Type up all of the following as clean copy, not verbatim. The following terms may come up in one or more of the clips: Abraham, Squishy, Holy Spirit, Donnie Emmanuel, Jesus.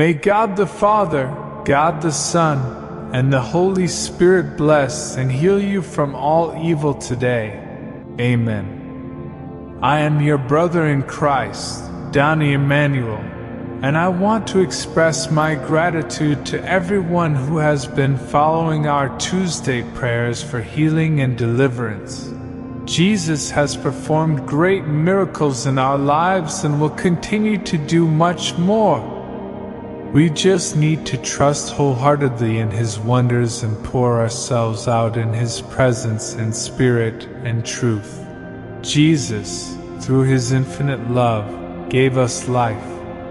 May God the Father, God the Son, and the Holy Spirit bless and heal you from all evil today. Amen. I am your brother in Christ, Donnie Emmanuel, and I want to express my gratitude to everyone who has been following our Tuesday prayers for healing and deliverance. Jesus has performed great miracles in our lives and will continue to do much more. We just need to trust wholeheartedly in His wonders and pour ourselves out in His presence in spirit and truth. Jesus, through His infinite love, gave us life,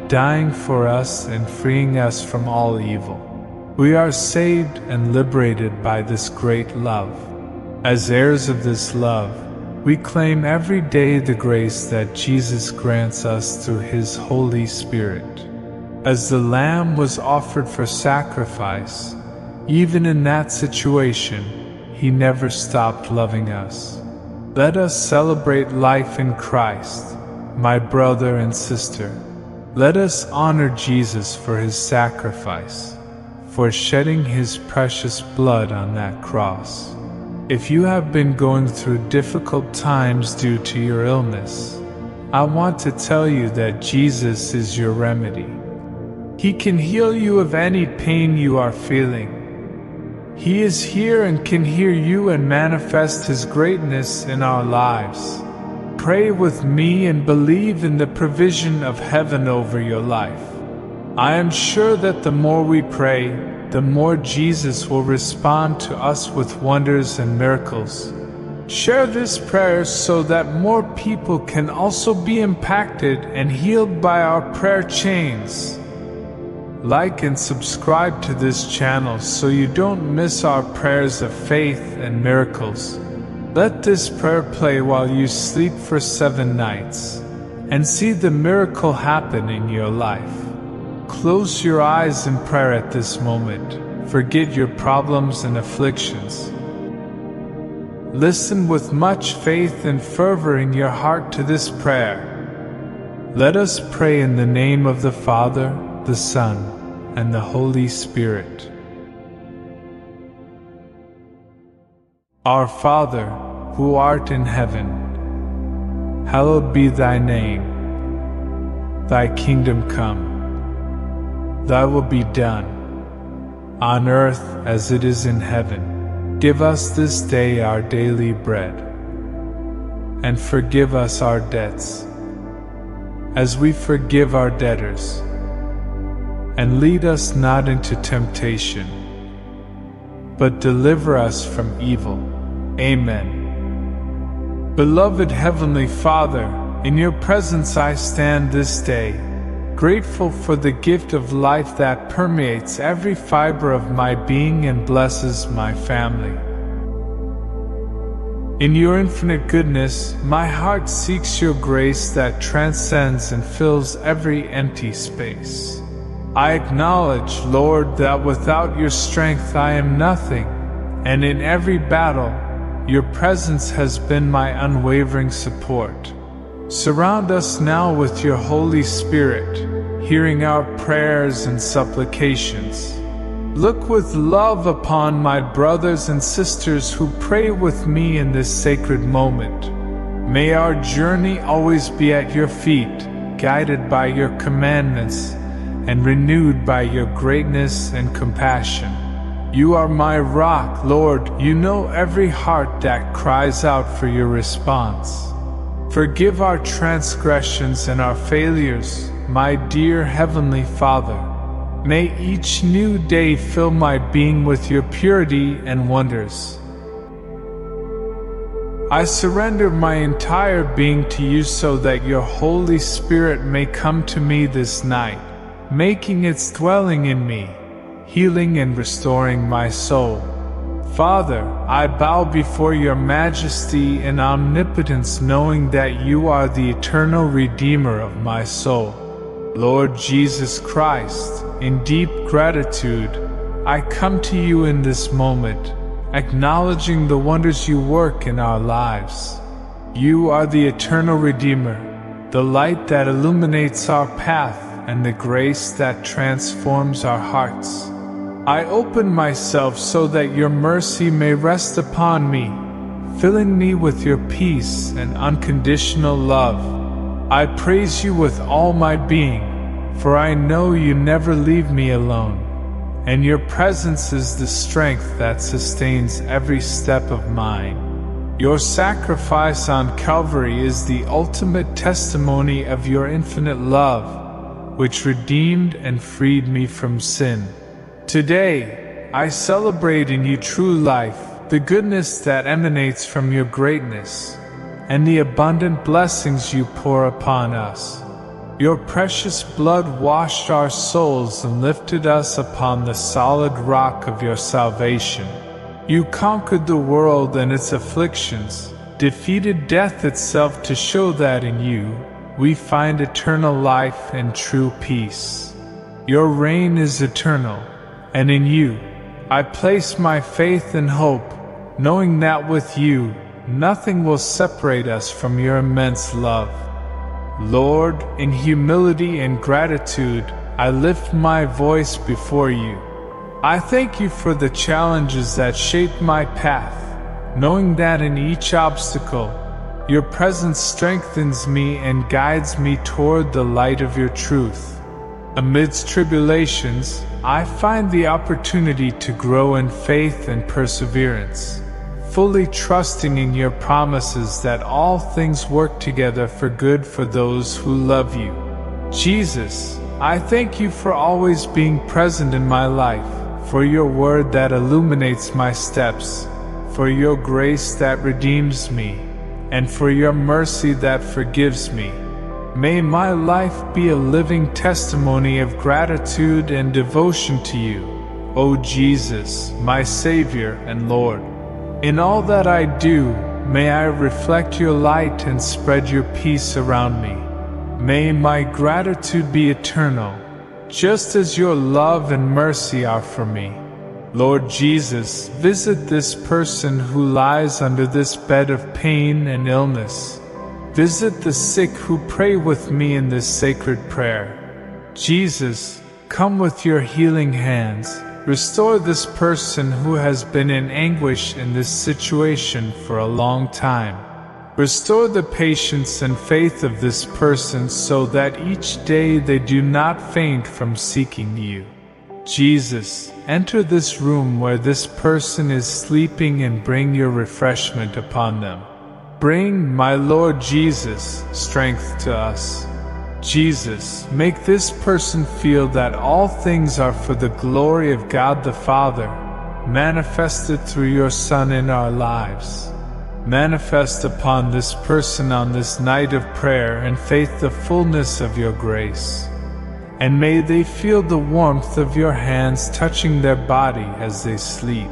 dying for us and freeing us from all evil. We are saved and liberated by this great love. As heirs of this love, we claim every day the grace that Jesus grants us through His Holy Spirit. As the lamb was offered for sacrifice, even in that situation, He never stopped loving us. Let us celebrate life in Christ, my brother and sister. Let us honor Jesus for His sacrifice, for shedding His precious blood on that cross. If you have been going through difficult times due to your illness, I want to tell you that Jesus is your remedy. He can heal you of any pain you are feeling. He is here and can hear you and manifest His greatness in our lives. Pray with me and believe in the provision of heaven over your life. I am sure that the more we pray, the more Jesus will respond to us with wonders and miracles. Share this prayer so that more people can also be impacted and healed by our prayer chains. Like and subscribe to this channel so you don't miss our prayers of faith and miracles. Let this prayer play while you sleep for 7 nights and see the miracle happen in your life. Close your eyes in prayer at this moment. Forget your problems and afflictions. Listen with much faith and fervor in your heart to this prayer. Let us pray in the name of the Father, the Son, and the Holy Spirit. Our Father, who art in heaven, hallowed be thy name. Thy kingdom come, thy will be done, on earth as it is in heaven. Give us this day our daily bread, and forgive us our debts, as we forgive our debtors. And lead us not into temptation, but deliver us from evil. Amen. Beloved Heavenly Father, in your presence I stand this day, grateful for the gift of life that permeates every fiber of my being and blesses my family. In your infinite goodness, my heart seeks your grace that transcends and fills every empty space. I acknowledge, Lord, that without your strength I am nothing, and in every battle, your presence has been my unwavering support. Surround us now with your Holy Spirit, hearing our prayers and supplications. Look with love upon my brothers and sisters who pray with me in this sacred moment. May our journey always be at your feet, guided by your commandments, and renewed by your greatness and compassion. You are my rock, Lord. You know every heart that cries out for your response. Forgive our transgressions and our failures, my dear Heavenly Father. May each new day fill my being with your purity and wonders. I surrender my entire being to you so that your Holy Spirit may come to me this night, making its dwelling in me, healing and restoring my soul. Father, I bow before your majesty and omnipotence, knowing that you are the eternal Redeemer of my soul. Lord Jesus Christ, in deep gratitude, I come to you in this moment, acknowledging the wonders you work in our lives. You are the eternal Redeemer, the light that illuminates our path and the grace that transforms our hearts. I open myself so that your mercy may rest upon me, filling me with your peace and unconditional love. I praise you with all my being, for I know you never leave me alone, and your presence is the strength that sustains every step of mine. Your sacrifice on Calvary is the ultimate testimony of your infinite love, which redeemed and freed me from sin. Today, I celebrate in you true life, the goodness that emanates from your greatness, and the abundant blessings you pour upon us. Your precious blood washed our souls and lifted us upon the solid rock of your salvation. You conquered the world and its afflictions, defeated death itself to show that in you, we find eternal life and true peace. Your reign is eternal, and in you, I place my faith and hope, knowing that with you, nothing will separate us from your immense love. Lord, in humility and gratitude, I lift my voice before you. I thank you for the challenges that shape my path, knowing that in each obstacle, your presence strengthens me and guides me toward the light of your truth. Amidst tribulations, I find the opportunity to grow in faith and perseverance, fully trusting in your promises that all things work together for good for those who love you. Jesus, I thank you for always being present in my life, for your word that illuminates my steps, for your grace that redeems me, and for your mercy that forgives me. May my life be a living testimony of gratitude and devotion to you, O Jesus, my Savior and Lord. In all that I do, may I reflect your light and spread your peace around me. May my gratitude be eternal, just as your love and mercy are for me. Lord Jesus, visit this person who lies under this bed of pain and illness. Visit the sick who pray with me in this sacred prayer. Jesus, come with your healing hands. Restore this person who has been in anguish in this situation for a long time. Restore the patience and faith of this person so that each day they do not faint from seeking you. Jesus, enter this room where this person is sleeping and bring your refreshment upon them. Bring, my Lord Jesus, strength to us. Jesus, make this person feel that all things are for the glory of God the Father, manifested through your Son in our lives. Manifest upon this person on this night of prayer and faith the fullness of your grace. And may they feel the warmth of your hands touching their body as they sleep.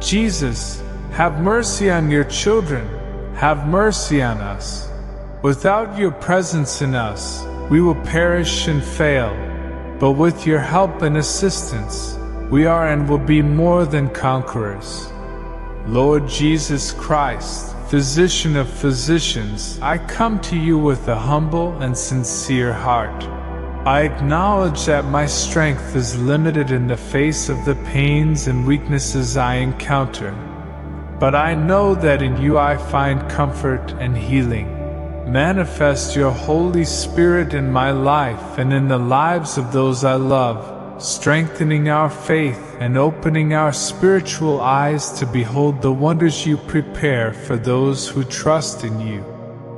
Jesus, have mercy on your children. Have mercy on us. Without your presence in us, we will perish and fail, but with your help and assistance, we are and will be more than conquerors. Lord Jesus Christ, physician of physicians, I come to you with a humble and sincere heart. I acknowledge that my strength is limited in the face of the pains and weaknesses I encounter, but I know that in you I find comfort and healing. Manifest your Holy Spirit in my life and in the lives of those I love, strengthening our faith and opening our spiritual eyes to behold the wonders you prepare for those who trust in you.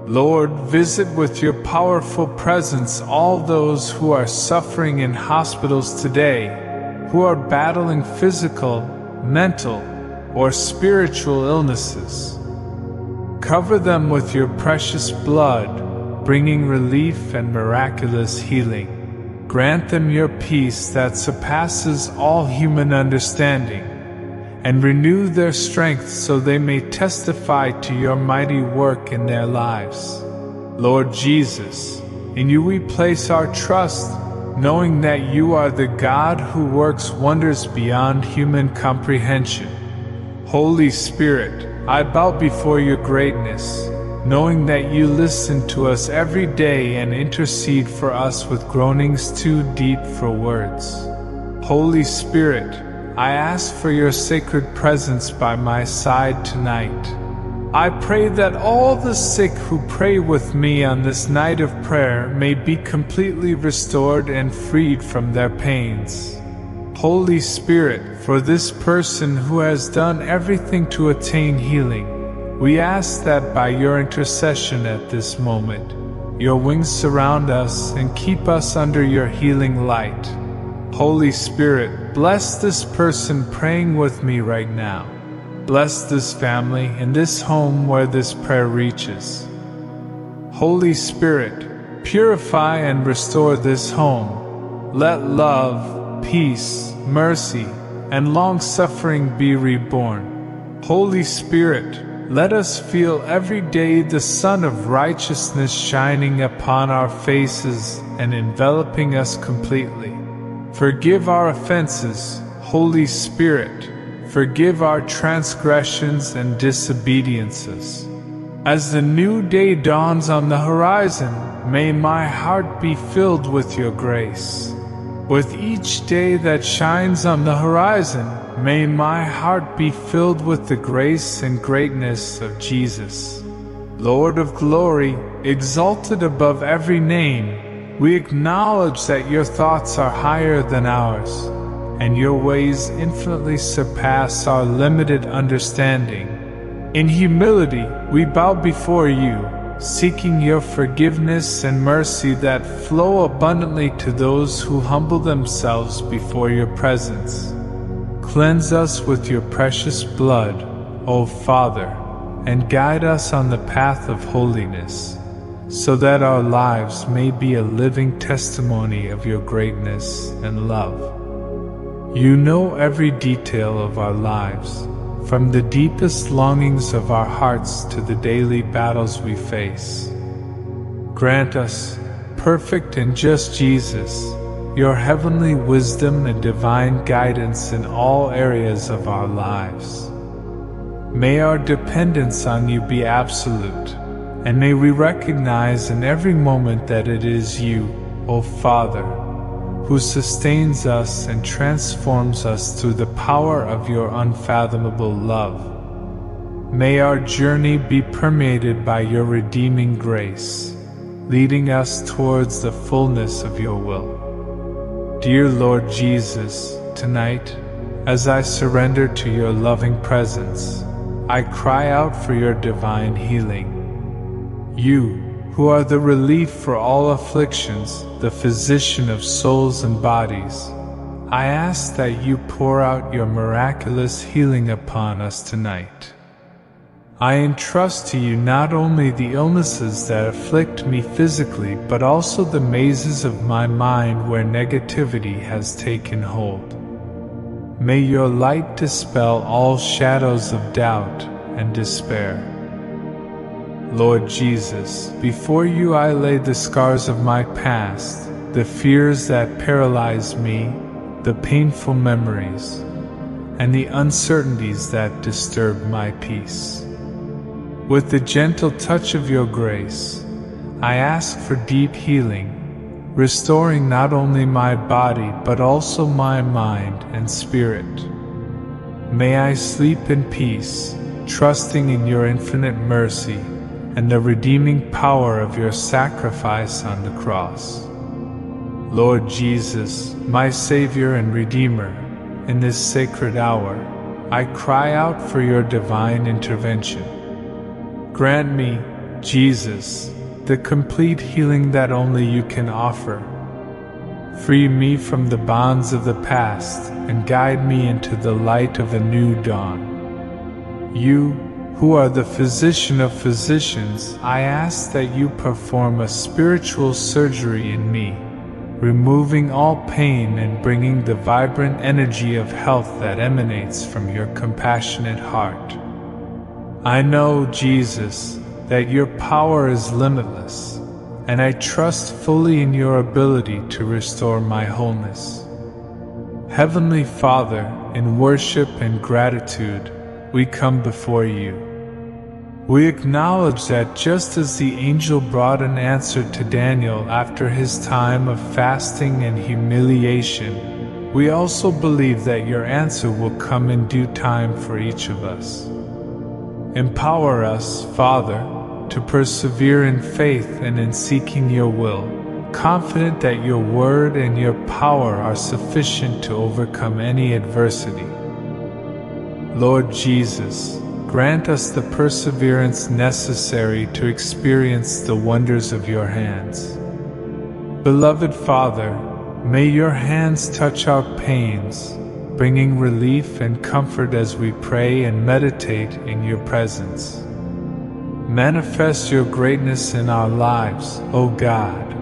Lord, visit with your powerful presence all those who are suffering in hospitals today, who are battling physical, mental, or spiritual illnesses. Cover them with your precious blood, bringing relief and miraculous healing. Grant them your peace that surpasses all human understanding, and renew their strength so they may testify to your mighty work in their lives. Lord Jesus, in you we place our trust, knowing that you are the God who works wonders beyond human comprehension. Holy Spirit, I bow before your greatness, knowing that you listen to us every day and intercede for us with groanings too deep for words. Holy Spirit, I ask for your sacred presence by my side tonight. I pray that all the sick who pray with me on this night of prayer may be completely restored and freed from their pains. Holy Spirit, for this person who has done everything to attain healing, we ask that by your intercession at this moment, your wings surround us and keep us under your healing light. Holy Spirit, bless this person praying with me right now. Bless this family and this home where this prayer reaches. Holy Spirit, purify and restore this home. Let love, peace, mercy, and long-suffering be reborn. Holy Spirit, let us feel every day the sun of righteousness shining upon our faces and enveloping us completely. Forgive our offenses, Holy Spirit. Forgive our transgressions and disobediences. As the new day dawns on the horizon, may my heart be filled with your grace. With each day that shines on the horizon, may my heart be filled with the grace and greatness of Jesus. Lord of glory, exalted above every name, we acknowledge that your thoughts are higher than ours, and your ways infinitely surpass our limited understanding. In humility, we bow before you, seeking your forgiveness and mercy that flow abundantly to those who humble themselves before your presence. Cleanse us with your precious blood, O Father, and guide us on the path of holiness, so that our lives may be a living testimony of your greatness and love. You know every detail of our lives, from the deepest longings of our hearts to the daily battles we face. Grant us, perfect and just Jesus, your heavenly wisdom and divine guidance in all areas of our lives. May our dependence on you be absolute, and may we recognize in every moment that it is you, O Father, who sustains us and transforms us through the power of your unfathomable love. May our journey be permeated by your redeeming grace, leading us towards the fullness of your will. Dear Lord Jesus, tonight, as I surrender to your loving presence, I cry out for your divine healing. You, who are the relief for all afflictions, the physician of souls and bodies, I ask that you pour out your miraculous healing upon us tonight. I entrust to you not only the illnesses that afflict me physically, but also the mazes of my mind where negativity has taken hold. May your light dispel all shadows of doubt and despair. Lord Jesus, before you I lay the scars of my past, the fears that paralyze me, the painful memories, and the uncertainties that disturb my peace. With the gentle touch of your grace, I ask for deep healing, restoring not only my body but also my mind and spirit. May I sleep in peace, trusting in your infinite mercy and the redeeming power of your sacrifice on the cross. Lord Jesus, my Savior and Redeemer, in this sacred hour, I cry out for your divine intervention. Grant me, Jesus, the complete healing that only you can offer. Free me from the bonds of the past and guide me into the light of a new dawn. You, who are the physician of physicians, I ask that you perform a spiritual surgery in me, removing all pain and bringing the vibrant energy of health that emanates from your compassionate heart. I know, Jesus, that your power is limitless, and I trust fully in your ability to restore my wholeness. Heavenly Father, in worship and gratitude, we come before you. We acknowledge that just as the angel brought an answer to Daniel after his time of fasting and humiliation, we also believe that your answer will come in due time for each of us. Empower us, Father, to persevere in faith and in seeking your will, confident that your word and your power are sufficient to overcome any adversity. Lord Jesus, grant us the perseverance necessary to experience the wonders of your hands. Beloved Father, may your hands touch our pains, bringing relief and comfort as we pray and meditate in your presence. Manifest your greatness in our lives, O God,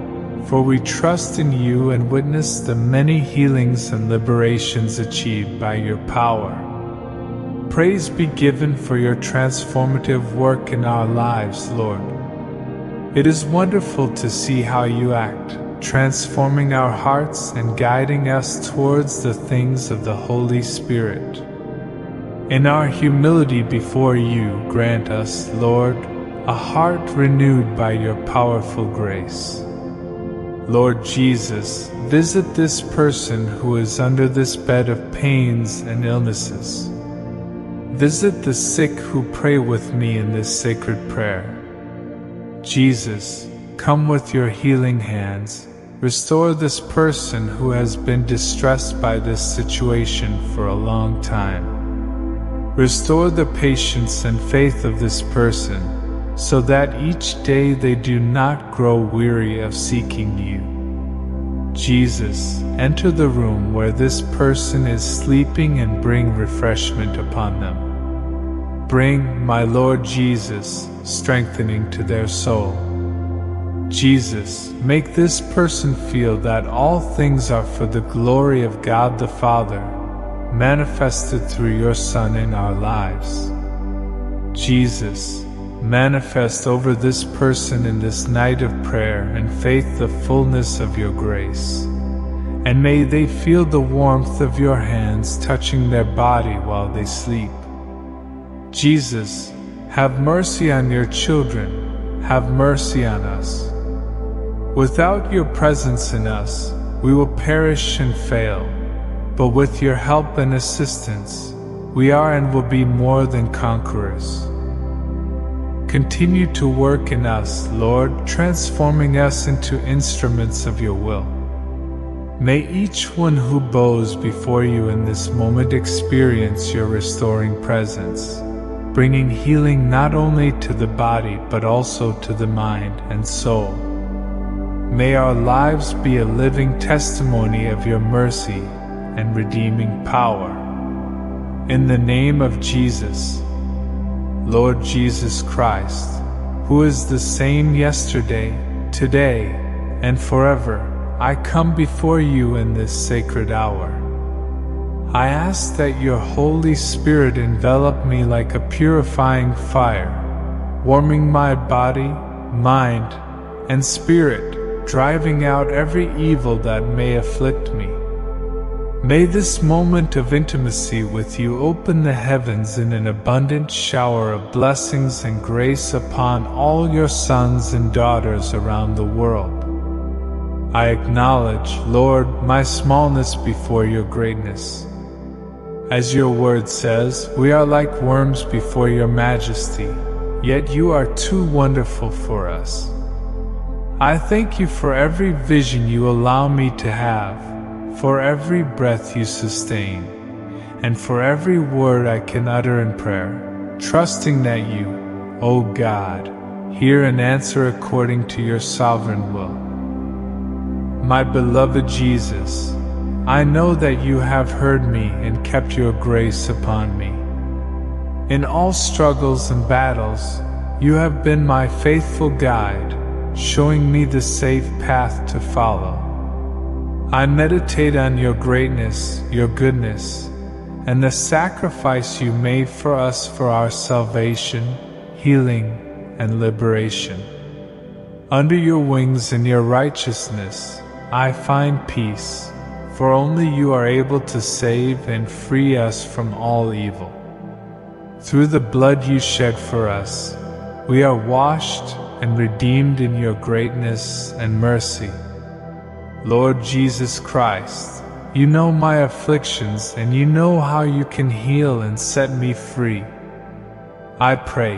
for we trust in you and witness the many healings and liberations achieved by your power. Praise be given for your transformative work in our lives, Lord. It is wonderful to see how you act, transforming our hearts and guiding us towards the things of the Holy Spirit. In our humility before you, grant us, Lord, a heart renewed by your powerful grace. Lord Jesus, visit this person who is under this bed of pains and illnesses. Visit the sick who pray with me in this sacred prayer. Jesus, come with your healing hands. Restore this person who has been distressed by this situation for a long time. Restore the patience and faith of this person, so that each day they do not grow weary of seeking you. Jesus, enter the room where this person is sleeping and bring refreshment upon them. Bring, my Lord Jesus, strengthening to their soul. Jesus, make this person feel that all things are for the glory of God the Father, manifested through your Son in our lives. Jesus, manifest over this person in this night of prayer and faith the fullness of your grace. And may they feel the warmth of your hands touching their body while they sleep. Jesus, have mercy on your children, have mercy on us. Without your presence in us, we will perish and fail, but with your help and assistance, we are and will be more than conquerors. Continue to work in us, Lord, transforming us into instruments of your will. May each one who bows before you in this moment experience your restoring presence, bringing healing not only to the body but also to the mind and soul. May our lives be a living testimony of your mercy and redeeming power. In the name of Jesus, Lord Jesus Christ, who is the same yesterday, today, and forever, I come before you in this sacred hour. I ask that your Holy Spirit envelop me like a purifying fire, warming my body, mind, and spirit, driving out every evil that may afflict me. May this moment of intimacy with you open the heavens in an abundant shower of blessings and grace upon all your sons and daughters around the world. I acknowledge, Lord, my smallness before your greatness. As your word says, we are like worms before your majesty, yet you are too wonderful for us. I thank you for every vision you allow me to have, for every breath you sustain, and for every word I can utter in prayer, trusting that you, O God, hear and answer according to your sovereign will. My beloved Jesus, I know that you have heard me and kept your grace upon me. In all struggles and battles, you have been my faithful guide, showing me the safe path to follow. I meditate on your greatness, your goodness, and the sacrifice you made for us for our salvation, healing, and liberation. Under your wings and your righteousness, I find peace, for only you are able to save and free us from all evil. Through the blood you shed for us, We are washed and redeemed in your greatness and mercy. Lord Jesus Christ, you know my afflictions and you know how you can heal and set me free. I pray,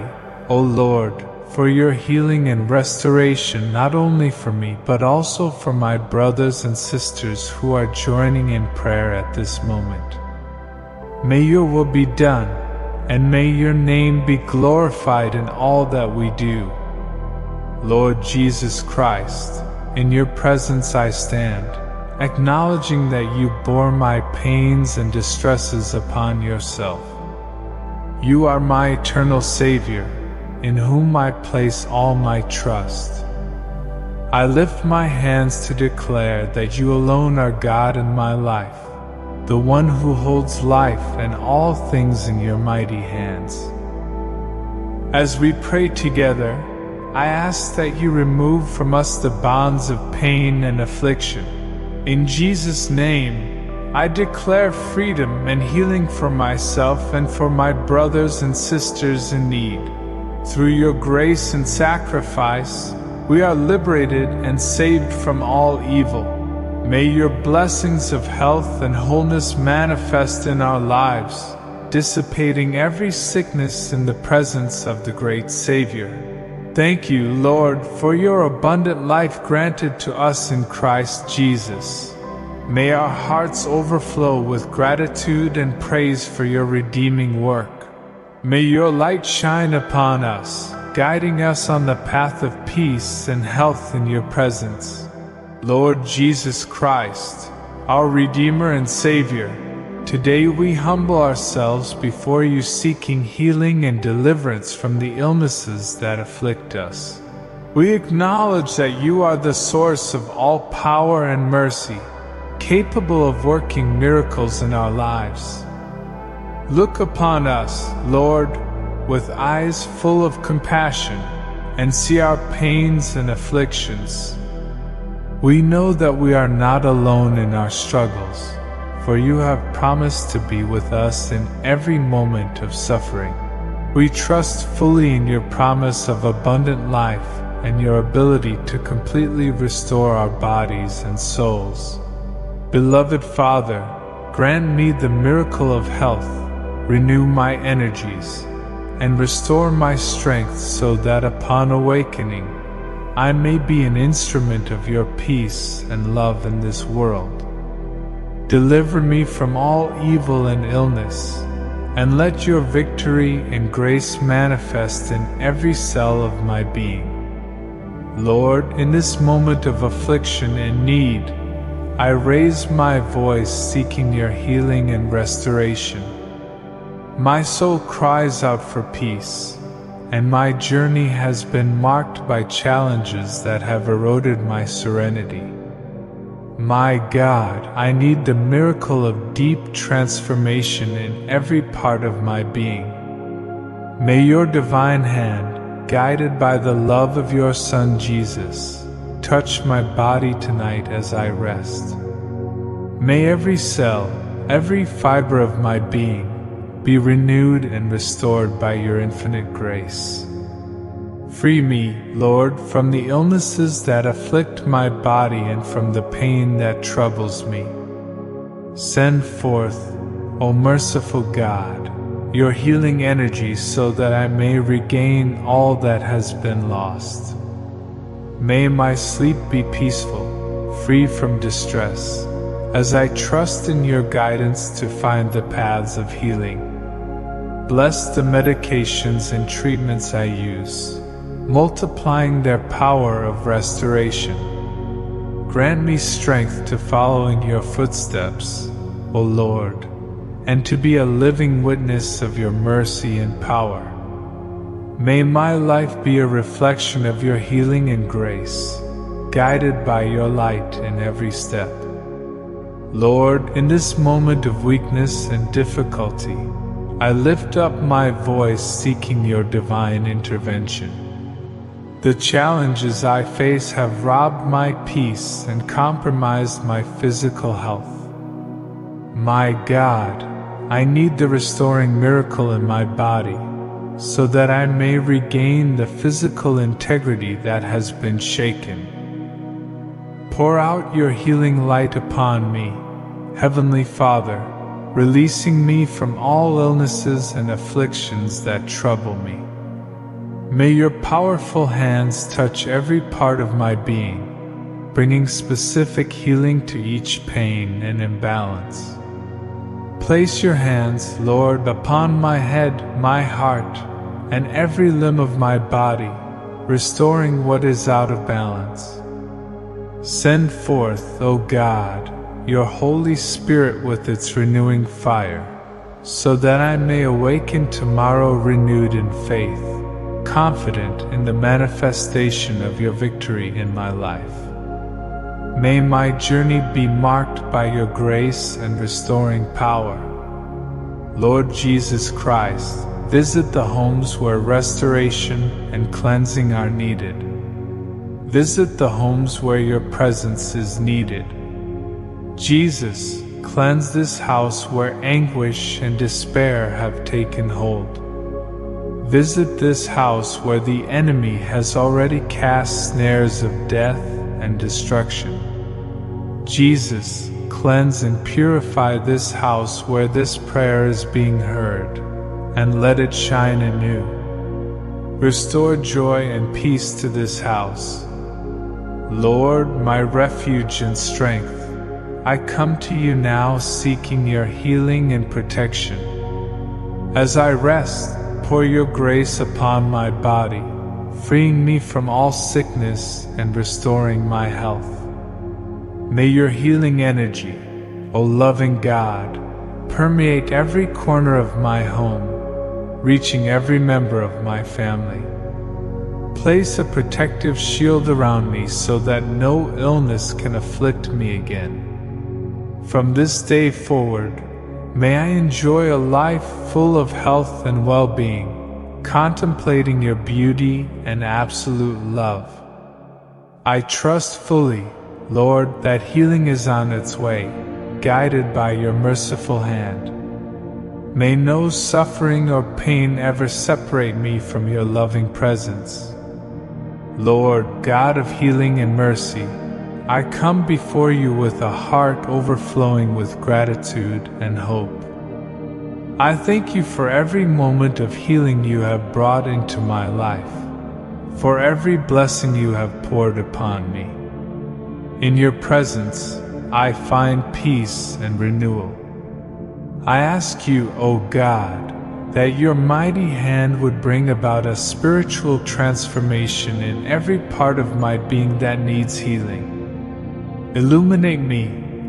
O Lord, for your healing and restoration, not only for me, but also for my brothers and sisters who are joining in prayer at this moment. May your will be done, and may your name be glorified in all that we do. Lord Jesus Christ, in your presence I stand, acknowledging that you bore my pains and distresses upon yourself. You are my eternal Savior, in whom I place all my trust. I lift my hands to declare that you alone are God in my life, the one who holds life and all things in your mighty hands. As we pray together, I ask that you remove from us the bonds of pain and affliction. In Jesus' name, I declare freedom and healing for myself and for my brothers and sisters in need. Through your grace and sacrifice, we are liberated and saved from all evil. May your blessings of health and wholeness manifest in our lives, dissipating every sickness in the presence of the great Savior. Thank you, Lord, for your abundant life granted to us in Christ Jesus. May our hearts overflow with gratitude and praise for your redeeming work. May your light shine upon us, guiding us on the path of peace and health in your presence. Lord Jesus Christ, our Redeemer and Savior, today we humble ourselves before you, seeking healing and deliverance from the illnesses that afflict us. We acknowledge that you are the source of all power and mercy, capable of working miracles in our lives. Look upon us, Lord, with eyes full of compassion, and see our pains and afflictions. We know that we are not alone in our struggles, for you have promised to be with us in every moment of suffering. We trust fully in your promise of abundant life and your ability to completely restore our bodies and souls. Beloved Father, grant me the miracle of health. Renew my energies, and restore my strength so that upon awakening, I may be an instrument of your peace and love in this world. Deliver me from all evil and illness, and let your victory and grace manifest in every cell of my being. Lord, in this moment of affliction and need, I raise my voice seeking your healing and restoration. My soul cries out for peace, and my journey has been marked by challenges that have eroded my serenity. My God, I need the miracle of deep transformation in every part of my being. May your divine hand, guided by the love of your Son Jesus, touch my body tonight as I rest. May every cell, every fiber of my being, be renewed and restored by your infinite grace. Free me, Lord, from the illnesses that afflict my body and from the pain that troubles me. Send forth, O merciful God, your healing energy so that I may regain all that has been lost. May my sleep be peaceful, free from distress, as I trust in your guidance to find the paths of healing. Bless the medications and treatments I use, multiplying their power of restoration. Grant me strength to follow in your footsteps, O Lord, and to be a living witness of your mercy and power. May my life be a reflection of your healing and grace, guided by your light in every step. Lord, in this moment of weakness and difficulty, I lift up my voice seeking your divine intervention. The challenges I face have robbed my peace and compromised my physical health. My God, I need the restoring miracle in my body, so that I may regain the physical integrity that has been shaken. Pour out your healing light upon me, Heavenly Father, releasing me from all illnesses and afflictions that trouble me. May your powerful hands touch every part of my being, bringing specific healing to each pain and imbalance. Place your hands, Lord, upon my head, my heart, and every limb of my body, restoring what is out of balance. Send forth, O God, your Holy Spirit with its renewing fire, so that I may awaken tomorrow renewed in faith, confident in the manifestation of your victory in my life. May my journey be marked by your grace and restoring power. Lord Jesus Christ, visit the homes where restoration and cleansing are needed. Visit the homes where your presence is needed. Jesus, cleanse this house where anguish and despair have taken hold. Visit this house where the enemy has already cast snares of death and destruction. Jesus, cleanse and purify this house where this prayer is being heard, and let it shine anew. Restore joy and peace to this house. Lord, my refuge and strength, I come to you now seeking your healing and protection. As I rest, pour your grace upon my body, freeing me from all sickness and restoring my health. May your healing energy, O loving God, permeate every corner of my home, reaching every member of my family. Place a protective shield around me so that no illness can afflict me again. From this day forward, may I enjoy a life full of health and well-being, contemplating your beauty and absolute love. I trust fully, Lord, that healing is on its way, guided by your merciful hand. May no suffering or pain ever separate me from your loving presence. Lord, God of healing and mercy, I come before you with a heart overflowing with gratitude and hope. I thank you for every moment of healing you have brought into my life, for every blessing you have poured upon me. In your presence, I find peace and renewal. I ask you, O God, that your mighty hand would bring about a spiritual transformation in every part of my being that needs healing. Illuminate me,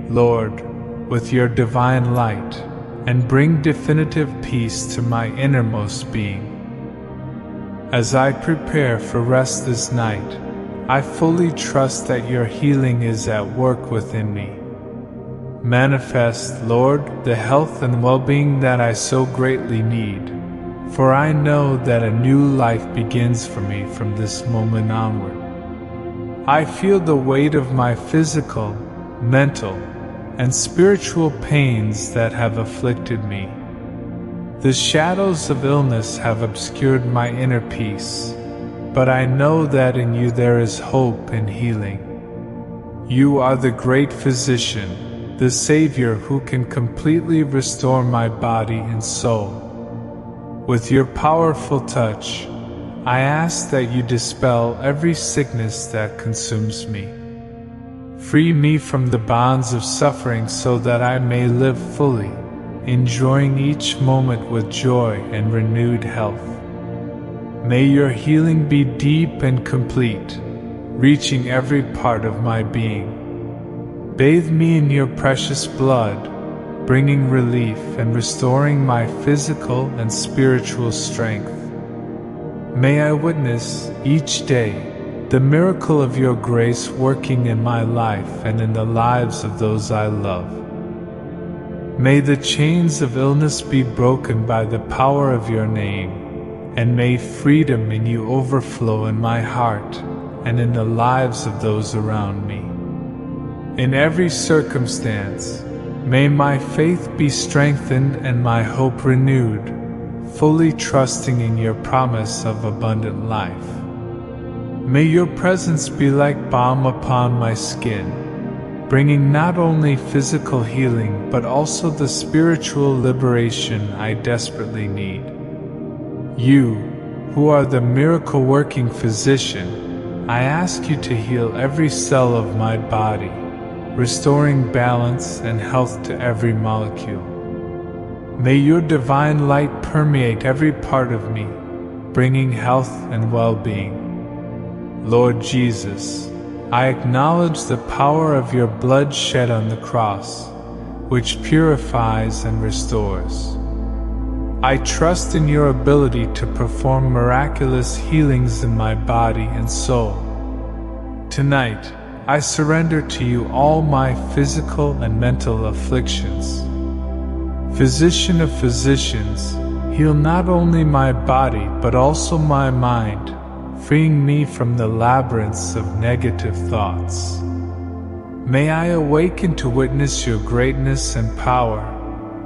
Lord, with your divine light, and bring definitive peace to my innermost being. As I prepare for rest this night, I fully trust that your healing is at work within me. Manifest, Lord, the health and well-being that I so greatly need, for I know that a new life begins for me from this moment onward. I feel the weight of my physical, mental, and spiritual pains that have afflicted me. The shadows of illness have obscured my inner peace, but I know that in you there is hope and healing. You are the great physician, the Savior who can completely restore my body and soul. With your powerful touch, I ask that you dispel every sickness that consumes me. Free me from the bonds of suffering so that I may live fully, enjoying each moment with joy and renewed health. May your healing be deep and complete, reaching every part of my being. Bathe me in your precious blood, bringing relief and restoring my physical and spiritual strength. May I witness each day the miracle of your grace working in my life and in the lives of those I love. May the chains of illness be broken by the power of your name, and may freedom in you overflow in my heart and in the lives of those around me. In every circumstance, may my faith be strengthened and my hope renewed, fully trusting in your promise of abundant life. May your presence be like balm upon my skin, bringing not only physical healing but also the spiritual liberation I desperately need. You, who are the miracle-working physician, I ask you to heal every cell of my body, restoring balance and health to every molecule. May your divine light permeate every part of me, bringing health and well-being. Lord Jesus, I acknowledge the power of your blood shed on the cross, which purifies and restores. I trust in your ability to perform miraculous healings in my body and soul. Tonight, I surrender to you all my physical and mental afflictions. Physician of physicians, heal not only my body but also my mind, freeing me from the labyrinths of negative thoughts. May I awaken to witness your greatness and power,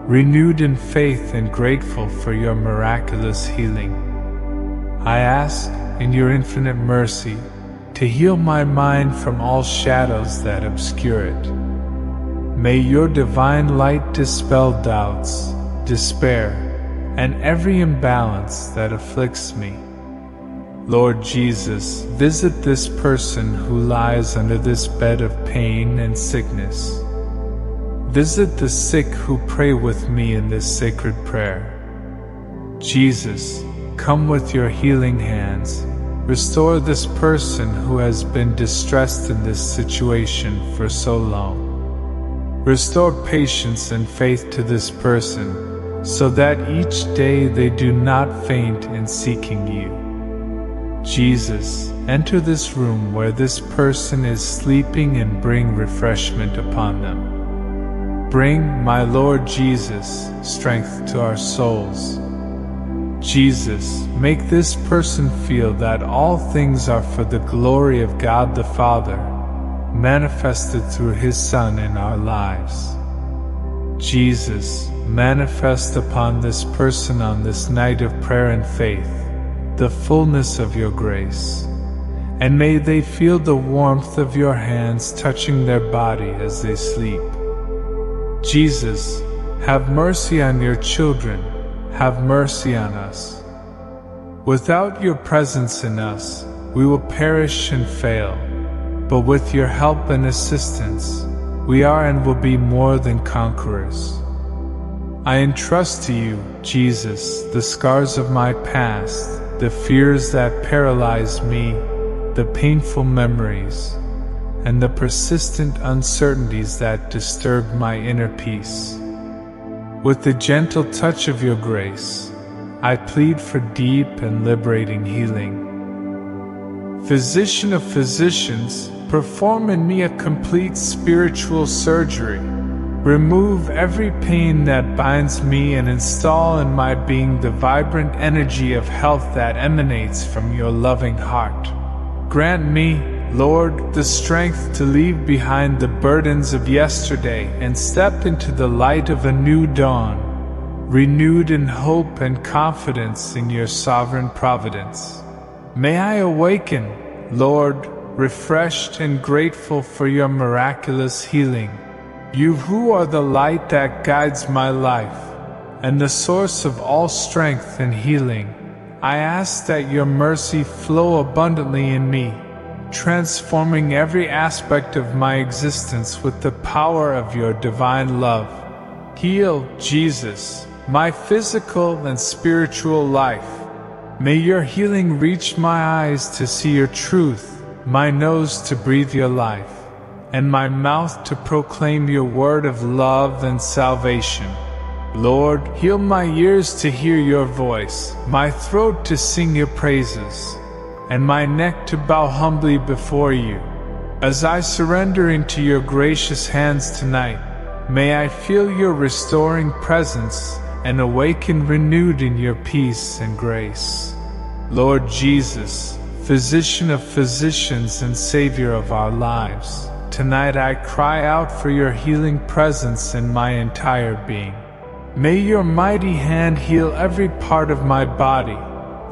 renewed in faith and grateful for your miraculous healing. I ask, in your infinite mercy, to heal my mind from all shadows that obscure it. May your divine light dispel doubts, despair, and every imbalance that afflicts me. Lord Jesus, visit this person who lies under this bed of pain and sickness. Visit the sick who pray with me in this sacred prayer. Jesus, come with your healing hands. Restore this person who has been distressed in this situation for so long. Restore patience and faith to this person, so that each day they do not faint in seeking you. Jesus, enter this room where this person is sleeping and bring refreshment upon them. Bring, my Lord Jesus, strength to our souls. Jesus, make this person feel that all things are for the glory of God the Father, manifested through His Son in our lives. Jesus, manifest upon this person on this night of prayer and faith, the fullness of your grace, and may they feel the warmth of your hands touching their body as they sleep. Jesus, have mercy on your children. Have mercy on us. Without your presence in us, we will perish and fail, but with your help and assistance, we are and will be more than conquerors. I entrust to you, Jesus, the scars of my past, the fears that paralyzed me, the painful memories, and the persistent uncertainties that disturbed my inner peace. With the gentle touch of your grace, I plead for deep and liberating healing. Physician of physicians, perform in me a complete spiritual surgery. Remove every pain that binds me and install in my being the vibrant energy of health that emanates from your loving heart. Grant me, Lord, the strength to leave behind the burdens of yesterday and step into the light of a new dawn, renewed in hope and confidence in your sovereign providence. May I awaken, Lord, refreshed and grateful for your miraculous healing. You who are the light that guides my life and the source of all strength and healing, I ask that your mercy flow abundantly in me, transforming every aspect of my existence with the power of your divine love. Heal, Jesus, my physical and spiritual life. May your healing reach my eyes to see your truth, my nose to breathe your life, and my mouth to proclaim your word of love and salvation. Lord, heal my ears to hear your voice, my throat to sing your praises, and my neck to bow humbly before you. As I surrender into your gracious hands tonight, may I feel your restoring presence and awaken renewed in your peace and grace. Lord Jesus, physician of physicians and Savior of our lives, tonight I cry out for your healing presence in my entire being. May your mighty hand heal every part of my body,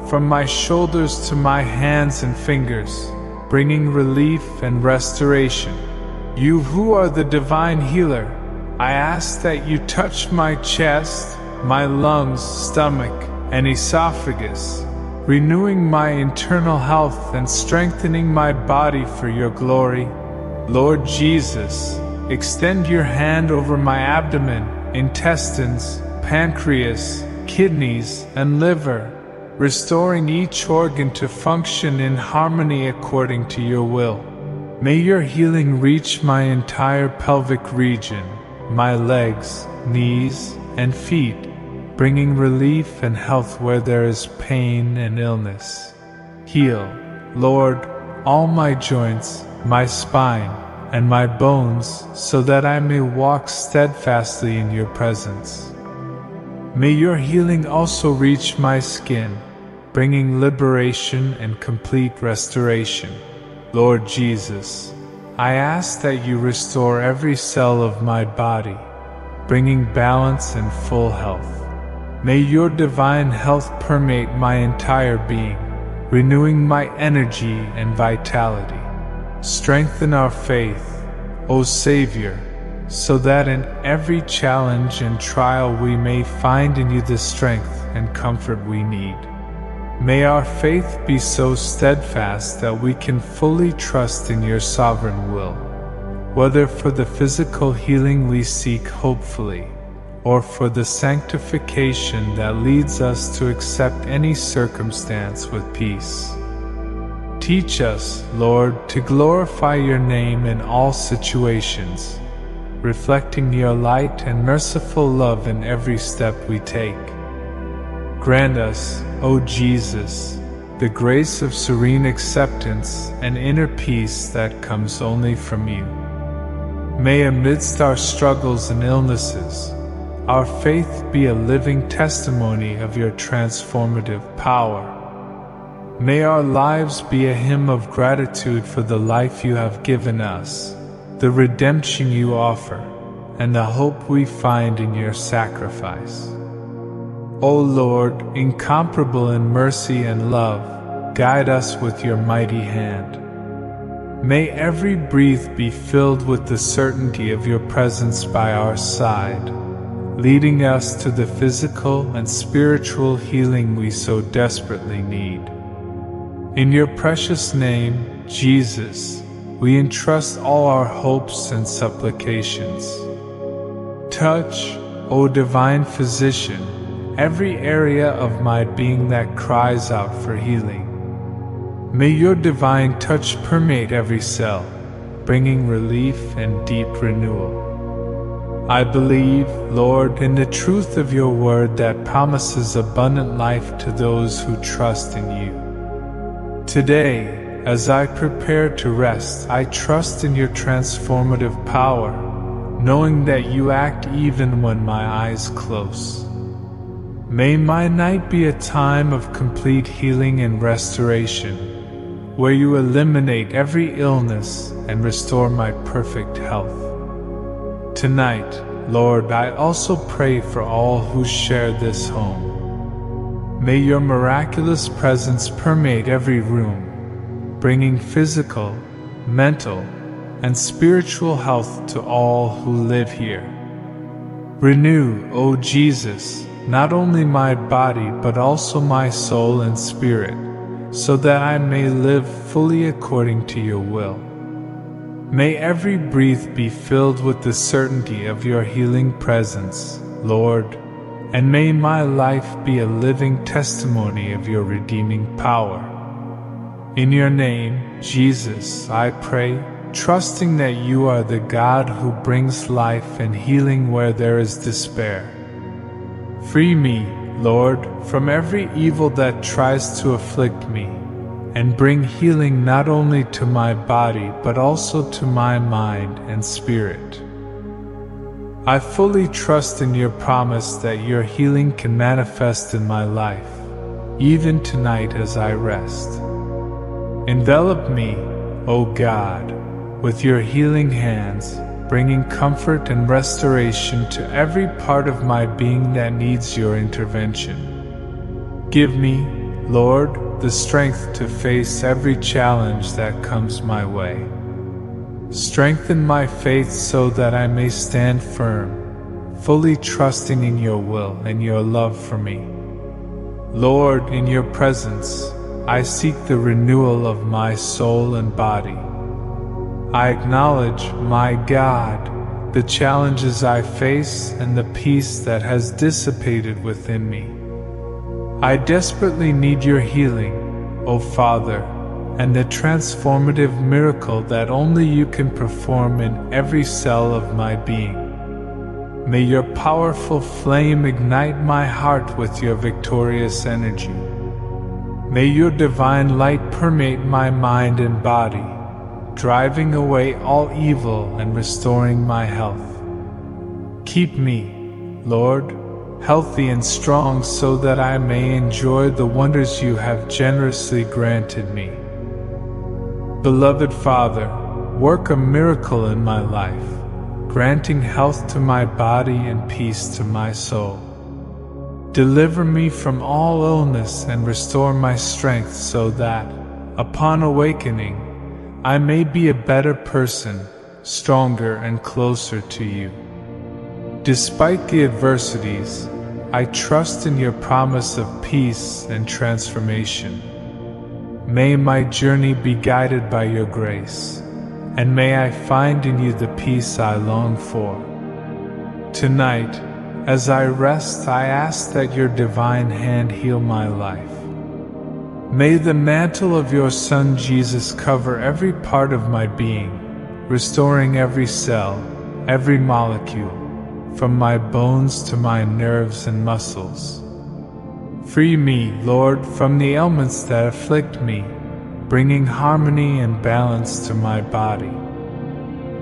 from my shoulders to my hands and fingers, bringing relief and restoration. You who are the divine healer, I ask that you touch my chest, my lungs, stomach, and esophagus, renewing my internal health and strengthening my body for your glory. Lord Jesus, extend your hand over my abdomen, intestines, pancreas, kidneys, and liver, restoring each organ to function in harmony according to your will. May your healing reach my entire pelvic region, my legs, knees, and feet, bringing relief and health where there is pain and illness. Heal, Lord, all my joints, my spine, and my bones, so that I may walk steadfastly in your presence. May your healing also reach my skin, bringing liberation and complete restoration. Lord Jesus, I ask that you restore every cell of my body, bringing balance and full health. May your divine health permeate my entire being, renewing my energy and vitality. Strengthen our faith, O Savior, so that in every challenge and trial we may find in you the strength and comfort we need. May our faith be so steadfast that we can fully trust in your sovereign will, whether for the physical healing we seek hopefully, or for the sanctification that leads us to accept any circumstance with peace. Teach us, Lord, to glorify your name in all situations, reflecting your light and merciful love in every step we take. Grant us, O Jesus, the grace of serene acceptance and inner peace that comes only from you. May amidst our struggles and illnesses, our faith be a living testimony of your transformative power. May our lives be a hymn of gratitude for the life you have given us, the redemption you offer, and the hope we find in your sacrifice. O Lord, incomparable in mercy and love, guide us with your mighty hand. May every breath be filled with the certainty of your presence by our side, leading us to the physical and spiritual healing we so desperately need. In your precious name, Jesus, we entrust all our hopes and supplications. Touch, O divine physician, every area of my being that cries out for healing. May your divine touch permeate every cell, bringing relief and deep renewal. I believe, Lord, in the truth of your word that promises abundant life to those who trust in you. Today, as I prepare to rest, I trust in your transformative power, knowing that you act even when my eyes close. May my night be a time of complete healing and restoration, where you eliminate every illness and restore my perfect health. Tonight, Lord, I also pray for all who share this home. May your miraculous presence permeate every room, bringing physical, mental, and spiritual health to all who live here. Renew, O Jesus, not only my body but also my soul and spirit, so that I may live fully according to your will. May every breath be filled with the certainty of your healing presence, Lord, and may my life be a living testimony of your redeeming power. In your name, Jesus, I pray, trusting that you are the God who brings life and healing where there is despair. Free me, Lord, from every evil that tries to afflict me, and bring healing not only to my body but also to my mind and spirit. I fully trust in your promise that your healing can manifest in my life, even tonight as I rest. Envelop me, O God, with your healing hands, bringing comfort and restoration to every part of my being that needs your intervention. Give me, Lord, the strength to face every challenge that comes my way. Strengthen my faith so that I may stand firm, fully trusting in your will and your love for me. Lord, in your presence, I seek the renewal of my soul and body. I acknowledge, my God, the challenges I face and the peace that has dissipated within me. I desperately need your healing, O Father, and the transformative miracle that only you can perform in every cell of my being. May your powerful flame ignite my heart with your victorious energy. May your divine light permeate my mind and body, driving away all evil and restoring my health. Keep me, Lord, healthy and strong so that I may enjoy the wonders you have generously granted me. Beloved Father, work a miracle in my life, granting health to my body and peace to my soul. Deliver me from all illness and restore my strength so that, upon awakening, I may be a better person, stronger and closer to you. Despite the adversities, I trust in your promise of peace and transformation. May my journey be guided by your grace, and may I find in you the peace I long for. Tonight, as I rest, I ask that your divine hand heal my life. May the mantle of your Son Jesus cover every part of my being, restoring every cell, every molecule, from my bones to my nerves and muscles. Free me, Lord, from the ailments that afflict me, bringing harmony and balance to my body.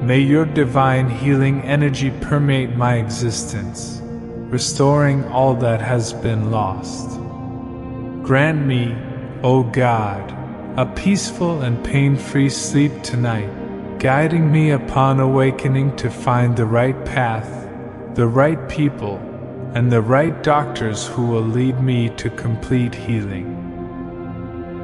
May your divine healing energy permeate my existence, restoring all that has been lost. Grant me, O God, a peaceful and pain-free sleep tonight, guiding me upon awakening to find the right path, the right people, and the right doctors who will lead me to complete healing.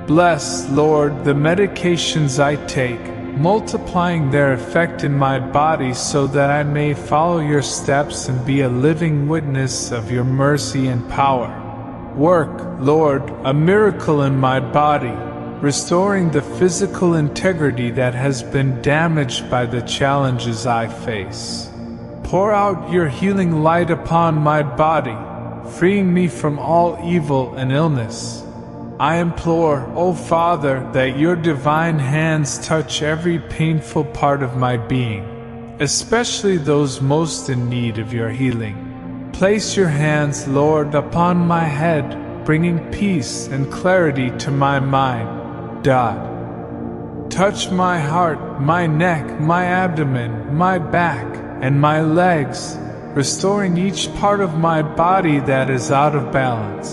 Bless, Lord, the medications I take, multiplying their effect in my body so that I may follow your steps and be a living witness of your mercy and power. Work, Lord, a miracle in my body, restoring the physical integrity that has been damaged by the challenges I face. Pour out your healing light upon my body, freeing me from all evil and illness. I implore, O Father, that your divine hands touch every painful part of my being, especially those most in need of your healing. Place your hands, Lord, upon my head, bringing peace and clarity to my mind. Touch my heart, my neck, my abdomen, my back, and my legs, restoring each part of my body that is out of balance.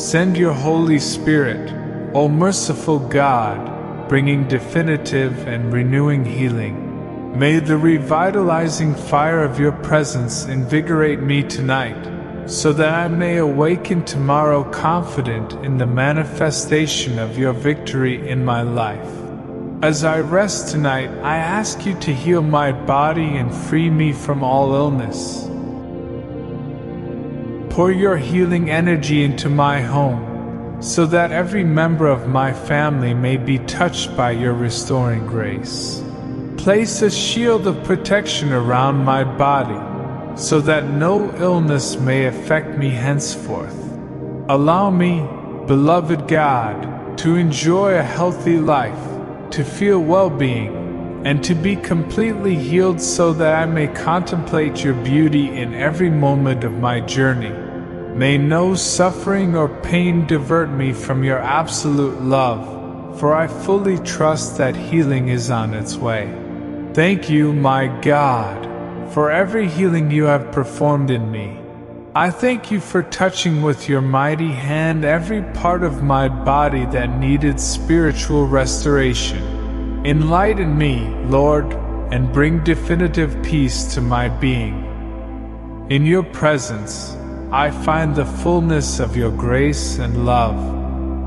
Send your Holy Spirit, O merciful God, bringing definitive and renewing healing. May the revitalizing fire of your presence invigorate me tonight, so that I may awaken tomorrow confident in the manifestation of your victory in my life. As I rest tonight, I ask you to heal my body and free me from all illness. Pour your healing energy into my home, so that every member of my family may be touched by your restoring grace. Place a shield of protection around my body, so that no illness may affect me henceforth. Allow me, beloved God, to enjoy a healthy life, to feel well-being, and to be completely healed so that I may contemplate your beauty in every moment of my journey. May no suffering or pain divert me from your absolute love, for I fully trust that healing is on its way. Thank you, my God, for every healing you have performed in me. I thank you for touching with your mighty hand every part of my body that needed spiritual restoration. Enlighten me, Lord, and bring definitive peace to my being. In your presence, I find the fullness of your grace and love.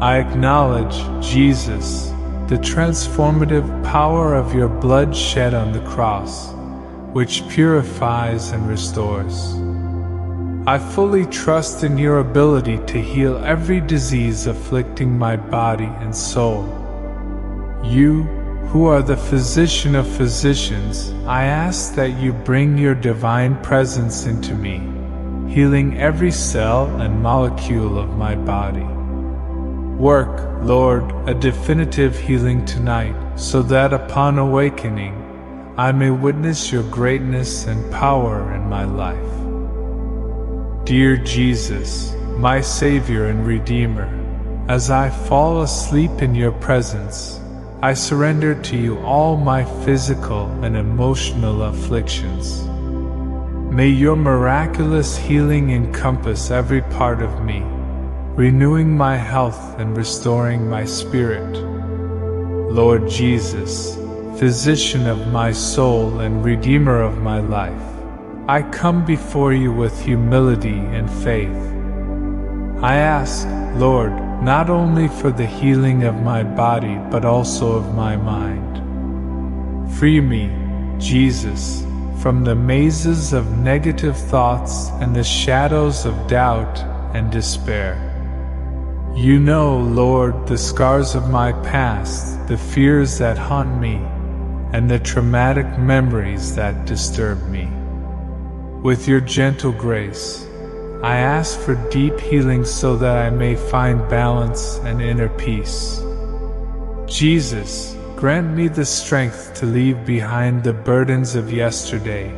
I acknowledge, Jesus, the transformative power of your blood shed on the cross, which purifies and restores. I fully trust in your ability to heal every disease afflicting my body and soul. You, who are the physician of physicians, I ask that you bring your divine presence into me, healing every cell and molecule of my body. Work, Lord, a definitive healing tonight, so that upon awakening, I may witness your greatness and power in my life. Dear Jesus, my Savior and Redeemer, as I fall asleep in your presence, I surrender to you all my physical and emotional afflictions. May your miraculous healing encompass every part of me, renewing my health and restoring my spirit. Lord Jesus, Physician of my soul and Redeemer of my life, I come before you with humility and faith. I ask, Lord, not only for the healing of my body, but also of my mind. Free me, Jesus, from the mazes of negative thoughts and the shadows of doubt and despair. You know, Lord, the scars of my past, the fears that haunt me, and the traumatic memories that disturb me. With your gentle grace, I ask for deep healing so that I may find balance and inner peace. Jesus, grant me the strength to leave behind the burdens of yesterday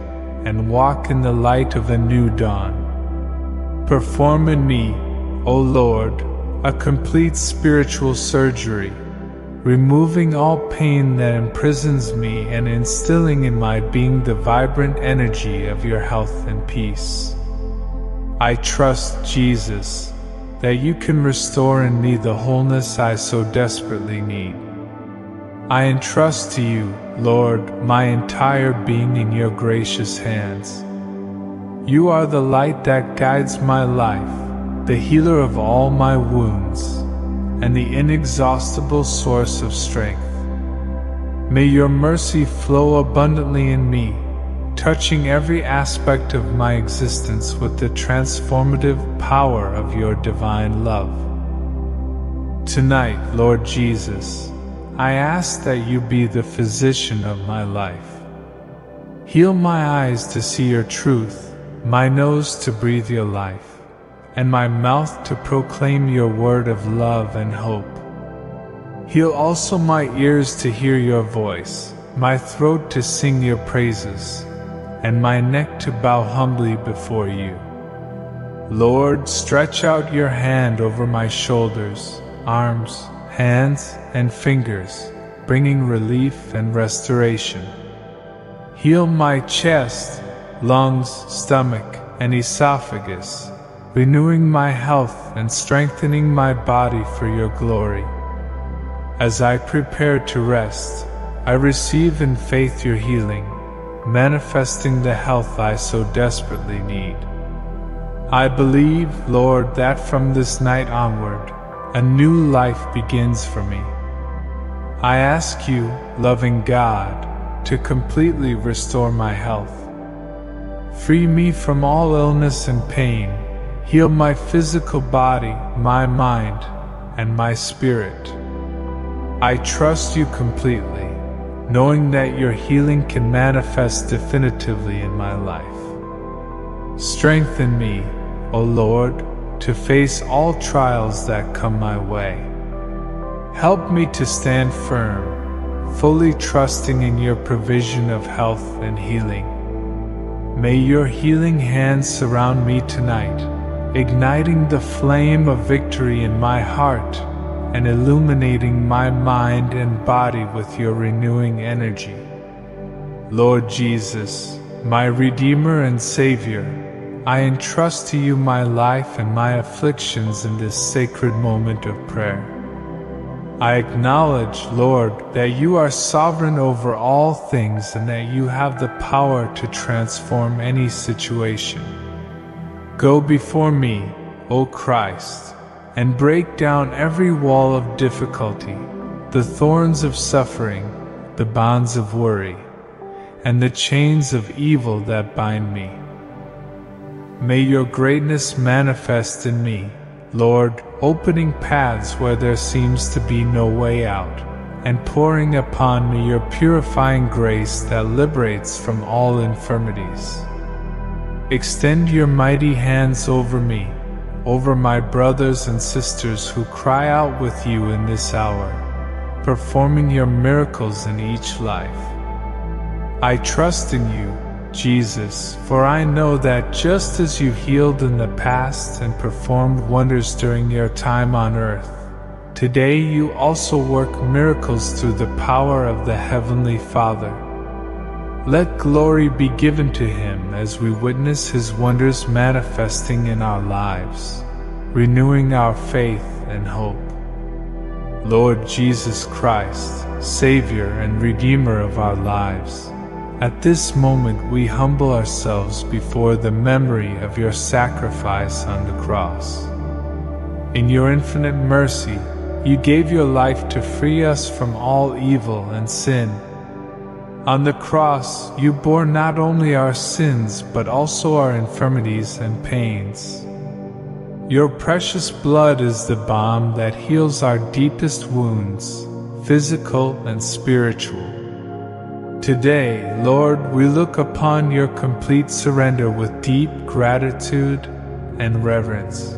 and walk in the light of a new dawn. Perform in me, O Lord, a complete spiritual surgery, removing all pain that imprisons me and instilling in my being the vibrant energy of your health and peace. I trust, Jesus, that you can restore in me the wholeness I so desperately need. I entrust to you, Lord, my entire being in your gracious hands. You are the light that guides my life, the healer of all my wounds, and the inexhaustible source of strength. May your mercy flow abundantly in me, touching every aspect of my existence with the transformative power of your divine love. Tonight, Lord Jesus, I ask that you be the physician of my life. Heal my eyes to see your truth, my nose to breathe your life, and my mouth to proclaim your word of love and hope. Heal also my ears to hear your voice, my throat to sing your praises, and my neck to bow humbly before you. Lord, stretch out your hand over my shoulders, arms, hands, and fingers, bringing relief and restoration. Heal my chest, lungs, stomach, and esophagus, renewing my health and strengthening my body for your glory. As I prepare to rest, I receive in faith your healing, manifesting the health I so desperately need. I believe, Lord, that from this night onward, a new life begins for me. I ask you, loving God, to completely restore my health. Free me from all illness and pain. Heal my physical body, my mind, and my spirit. I trust you completely, knowing that your healing can manifest definitively in my life. Strengthen me, O Lord, to face all trials that come my way. Help me to stand firm, fully trusting in your provision of health and healing. May your healing hands surround me tonight, igniting the flame of victory in my heart and illuminating my mind and body with your renewing energy. Lord Jesus, my Redeemer and Savior, I entrust to you my life and my afflictions in this sacred moment of prayer. I acknowledge, Lord, that you are sovereign over all things and that you have the power to transform any situation. Go before me, O Christ, and break down every wall of difficulty, the thorns of suffering, the bonds of worry, and the chains of evil that bind me. May your greatness manifest in me, Lord, opening paths where there seems to be no way out, and pouring upon me your purifying grace that liberates from all infirmities. Extend your mighty hands over me, over my brothers and sisters who cry out with you in this hour, performing your miracles in each life. I trust in you, Jesus, for I know that just as you healed in the past and performed wonders during your time on earth, today you also work miracles through the power of the Heavenly Father. Let glory be given to him as we witness his wonders manifesting in our lives, renewing our faith and hope. Lord Jesus Christ, Savior and Redeemer of our lives, at this moment we humble ourselves before the memory of your sacrifice on the cross. In your infinite mercy, you gave your life to free us from all evil and sin. On the cross, you bore not only our sins, but also our infirmities and pains. Your precious blood is the balm that heals our deepest wounds, physical and spiritual. Today, Lord, we look upon your complete surrender with deep gratitude and reverence.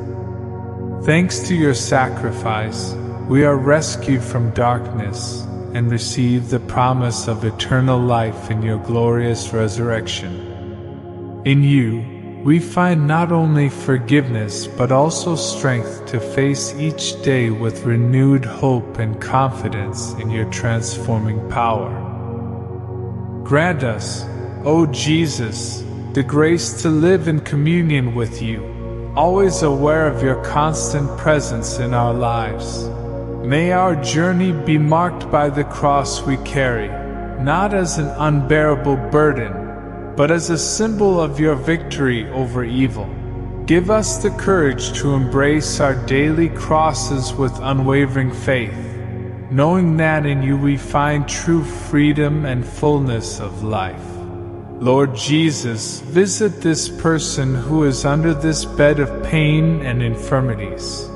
Thanks to your sacrifice, we are rescued from darkness and receive the promise of eternal life in your glorious resurrection. In you, we find not only forgiveness but also strength to face each day with renewed hope and confidence in your transforming power. Grant us, O Jesus, the grace to live in communion with you, always aware of your constant presence in our lives. May our journey be marked by the cross we carry, not as an unbearable burden, but as a symbol of your victory over evil. Give us the courage to embrace our daily crosses with unwavering faith, knowing that in you we find true freedom and fullness of life. Lord Jesus, visit this person who is under this bed of pain and infirmities.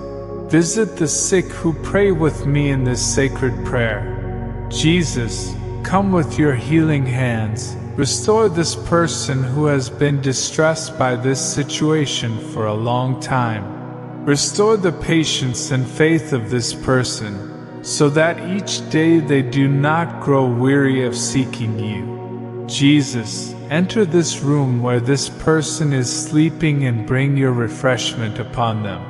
Visit the sick who pray with me in this sacred prayer. Jesus, come with your healing hands. Restore this person who has been distressed by this situation for a long time. Restore the patience and faith of this person, so that each day they do not grow weary of seeking you. Jesus, enter this room where this person is sleeping and bring your refreshment upon them.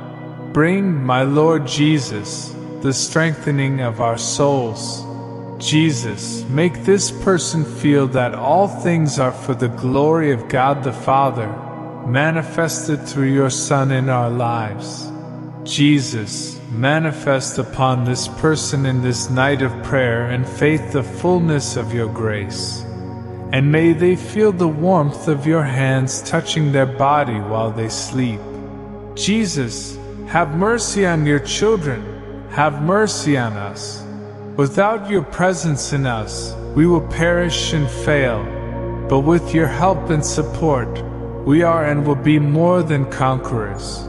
Bring, my Lord Jesus, the strengthening of our souls. Jesus, make this person feel that all things are for the glory of God the Father, manifested through your Son in our lives. Jesus, manifest upon this person in this night of prayer and faith the fullness of your grace. And may they feel the warmth of your hands touching their body while they sleep. Jesus, have mercy on your children, have mercy on us. Without your presence in us, we will perish and fail. But with your help and support, we are and will be more than conquerors.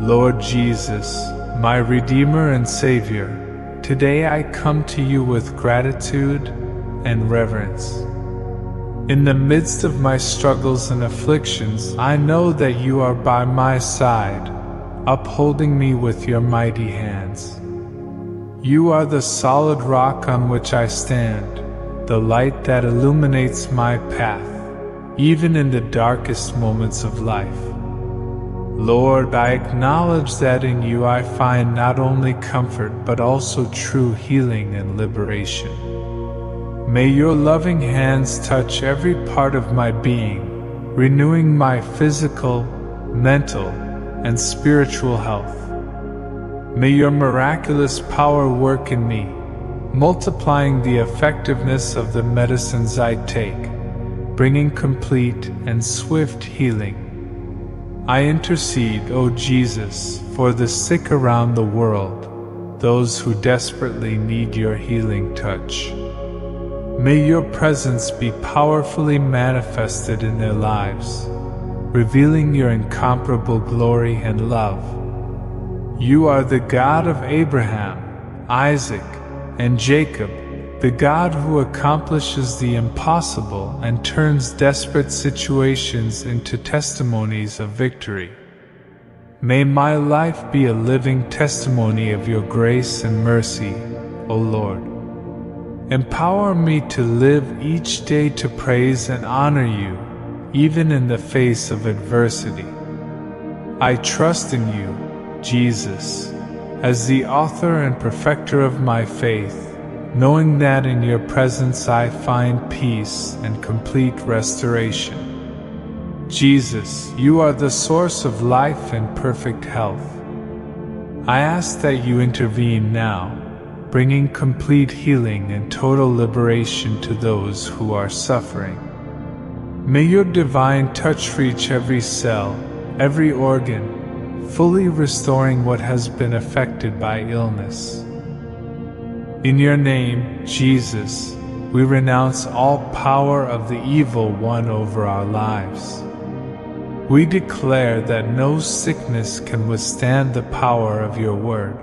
Lord Jesus, my Redeemer and Savior, today I come to you with gratitude and reverence. In the midst of my struggles and afflictions, I know that you are by my side, upholding me with your mighty hands. You are the solid rock on which I stand, the light that illuminates my path, even in the darkest moments of life. Lord, I acknowledge that in you I find not only comfort but also true healing and liberation. May your loving hands touch every part of my being, renewing my physical, mental, and spiritual health. May your miraculous power work in me, multiplying the effectiveness of the medicines I take, bringing complete and swift healing. I intercede, O Jesus, for the sick around the world, those who desperately need your healing touch. May your presence be powerfully manifested in their lives, revealing your incomparable glory and love. You are the God of Abraham, Isaac, and Jacob, the God who accomplishes the impossible and turns desperate situations into testimonies of victory. May my life be a living testimony of your grace and mercy, O Lord. Empower me to live each day to praise and honor you, even in the face of adversity. I trust in you, Jesus, as the author and perfecter of my faith, knowing that in your presence I find peace and complete restoration. Jesus, you are the source of life and perfect health. I ask that you intervene now, bringing complete healing and total liberation to those who are suffering. May your divine touch reach every cell, every organ, fully restoring what has been affected by illness. In your name, Jesus, we renounce all power of the evil one over our lives. We declare that no sickness can withstand the power of your word.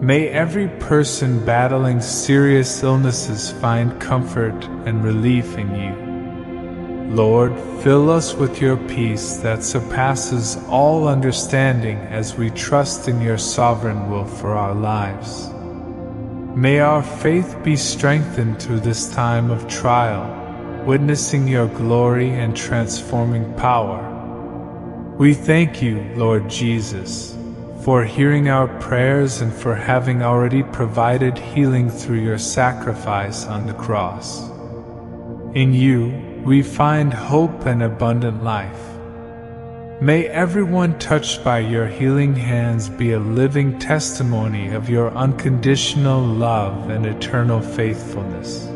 May every person battling serious illnesses find comfort and relief in you. Lord, fill us with your peace that surpasses all understanding as we trust in your sovereign will for our lives. May our faith be strengthened through this time of trial, witnessing your glory and transforming power. We thank you, Lord Jesus, for hearing our prayers and for having already provided healing through your sacrifice on the cross. In you, we find hope and abundant life. May everyone touched by your healing hands be a living testimony of your unconditional love and eternal faithfulness.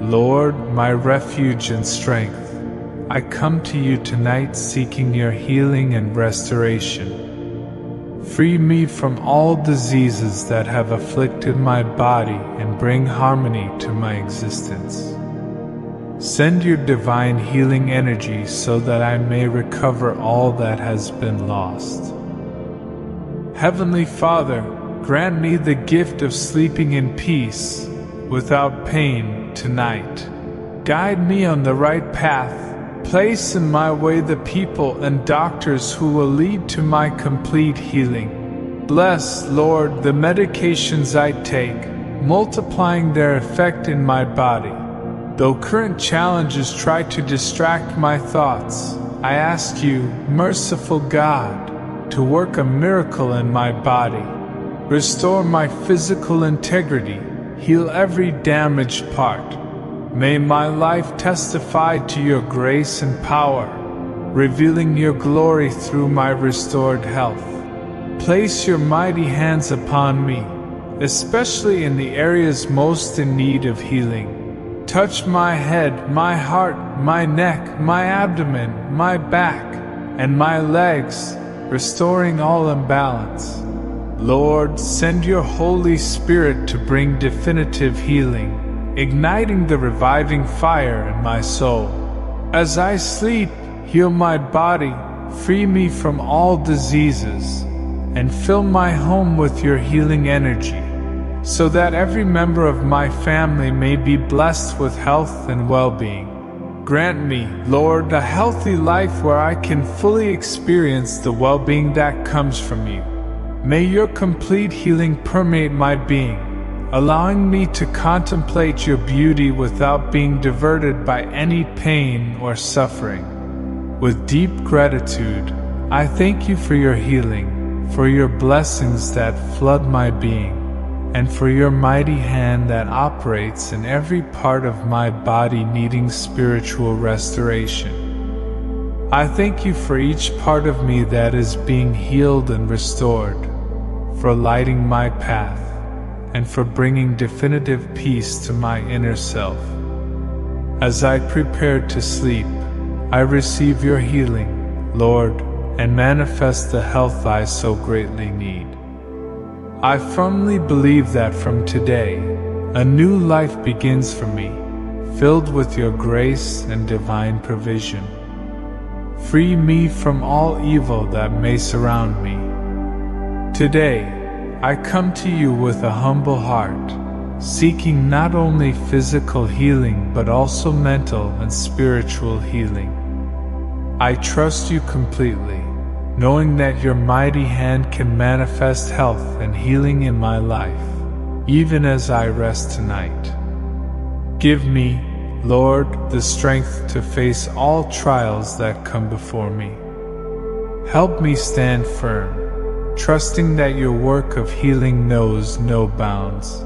Lord, my refuge and strength, I come to you tonight seeking your healing and restoration. Free me from all diseases that have afflicted my body and bring harmony to my existence. Send your divine healing energy so that I may recover all that has been lost. Heavenly Father, grant me the gift of sleeping in peace, without pain, tonight. Guide me on the right path. Place in my way the people and doctors who will lead to my complete healing. Bless, Lord, the medications I take, multiplying their effect in my body. Though current challenges try to distract my thoughts, I ask you, merciful God, to work a miracle in my body. Restore my physical integrity, heal every damaged part. May my life testify to your grace and power, revealing your glory through my restored health. Place your mighty hands upon me, especially in the areas most in need of healing. Touch my head, my heart, my neck, my abdomen, my back, and my legs, restoring all imbalance. Lord, send your Holy Spirit to bring definitive healing, igniting the reviving fire in my soul. As I sleep, heal my body, free me from all diseases, and fill my home with your healing energy, so that every member of my family may be blessed with health and well-being. Grant me, Lord, a healthy life where I can fully experience the well-being that comes from you. May your complete healing permeate my being, allowing me to contemplate your beauty without being diverted by any pain or suffering. With deep gratitude, I thank you for your healing, for your blessings that flood my being, and for your mighty hand that operates in every part of my body needing spiritual restoration. I thank you for each part of me that is being healed and restored. for lighting my path, and for bringing definitive peace to my inner self. As I prepare to sleep, I receive your healing, Lord, and manifest the health I so greatly need. I firmly believe that from today, a new life begins for me, filled with your grace and divine provision. Free me from all evil that may surround me. Today, I come to you with a humble heart, seeking not only physical healing but also mental and spiritual healing. I trust you completely, knowing that your mighty hand can manifest health and healing in my life, even as I rest tonight. Give me, Lord, the strength to face all trials that come before me. Help me stand firm, trusting that your work of healing knows no bounds.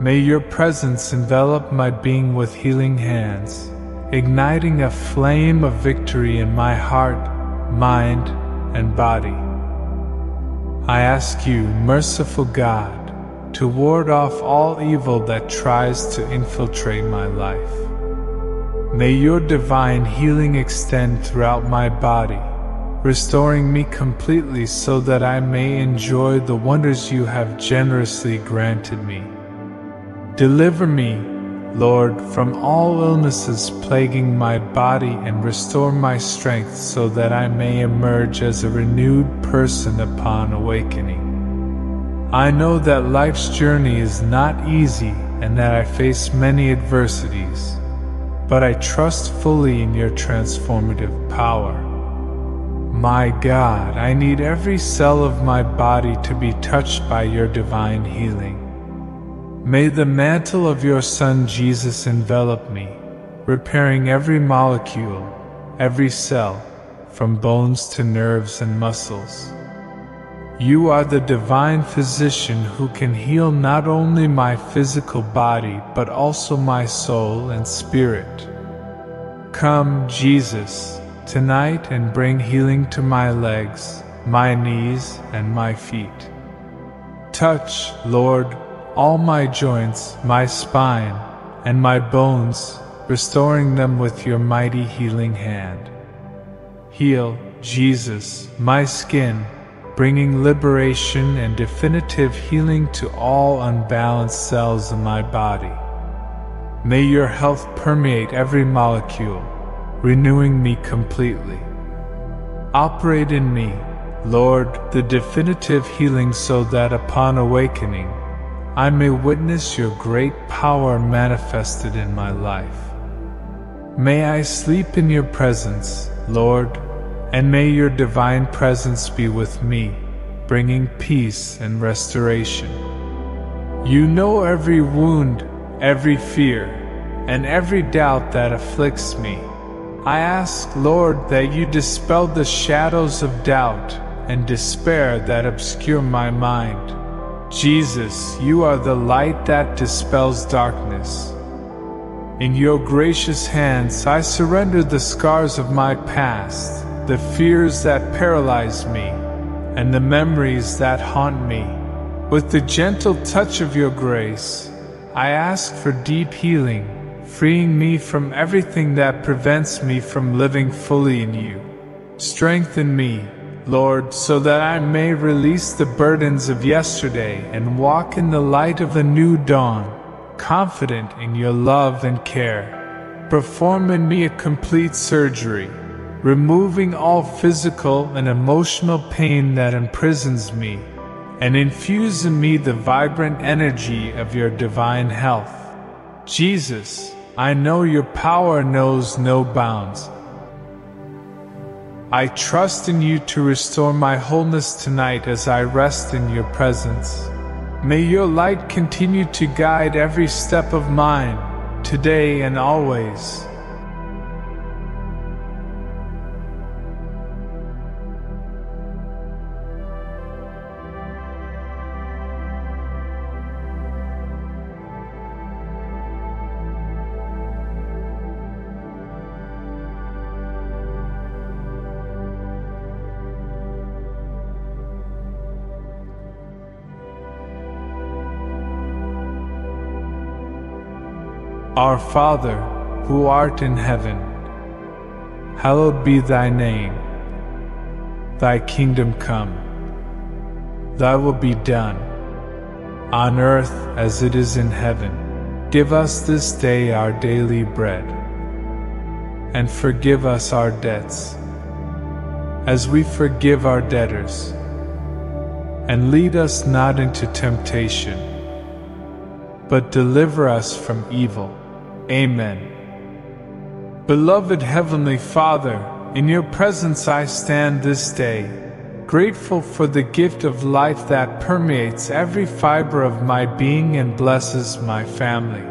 May your presence envelop my being with healing hands, igniting a flame of victory in my heart, mind, and body. I ask you, merciful God, to ward off all evil that tries to infiltrate my life. May your divine healing extend throughout my body, restoring me completely so that I may enjoy the wonders you have generously granted me. Deliver me, Lord, from all illnesses plaguing my body and restore my strength so that I may emerge as a renewed person upon awakening. I know that life's journey is not easy and that I face many adversities, but I trust fully in your transformative power. My God, I need every cell of my body to be touched by your divine healing. May the mantle of your Son Jesus envelop me, repairing every molecule, every cell, from bones to nerves and muscles. You are the divine physician who can heal not only my physical body, but also my soul and spirit. Come, Jesus, tonight and bring healing to my legs, my knees, and my feet. Touch, Lord, all my joints, my spine, and my bones, restoring them with your mighty healing hand. Heal, Jesus, my skin, bringing liberation and definitive healing to all unbalanced cells in my body. May your health permeate every molecule, renewing me completely. Operate in me, Lord, the definitive healing so that upon awakening, I may witness your great power manifested in my life. May I sleep in your presence, Lord, and may your divine presence be with me, bringing peace and restoration. You know every wound, every fear, and every doubt that afflicts me. I ask, Lord, that you dispel the shadows of doubt and despair that obscure my mind. Jesus, you are the light that dispels darkness. In your gracious hands, I surrender the scars of my past, the fears that paralyze me, and the memories that haunt me. With the gentle touch of your grace, I ask for deep healing, freeing me from everything that prevents me from living fully in you. Strengthen me, Lord, so that I may release the burdens of yesterday and walk in the light of the new dawn, confident in your love and care. Perform in me a complete surgery, removing all physical and emotional pain that imprisons me, and infuse in me the vibrant energy of your divine health. Jesus, I know your power knows no bounds. I trust in you to restore my wholeness tonight as I rest in your presence. May your light continue to guide every step of mine, today and always. Our Father, who art in heaven, hallowed be thy name. Thy kingdom come, thy will be done, on earth as it is in heaven. Give us this day our daily bread, and forgive us our debts, as we forgive our debtors. And lead us not into temptation, but deliver us from evil. Amen. Beloved Heavenly Father, in your presence I stand this day, grateful for the gift of life that permeates every fiber of my being and blesses my family.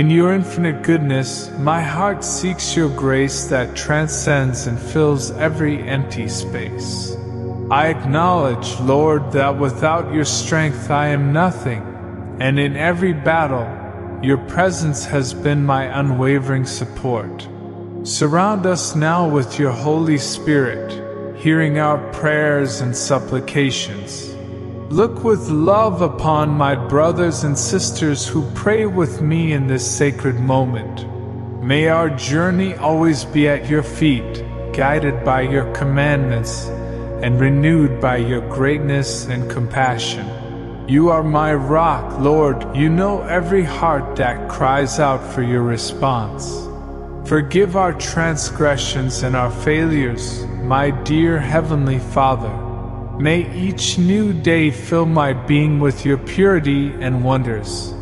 In your infinite goodness, my heart seeks your grace that transcends and fills every empty space. I acknowledge, Lord, that without your strength I am nothing, and in every battle, your presence has been my unwavering support. Surround us now with your Holy Spirit, hearing our prayers and supplications. Look with love upon my brothers and sisters who pray with me in this sacred moment. May our journey always be at your feet, guided by your commandments, and renewed by your greatness and compassion. You are my rock, Lord. You know every heart that cries out for your response. Forgive our transgressions and our failures, my dear Heavenly Father. May each new day fill my being with your purity and wonders.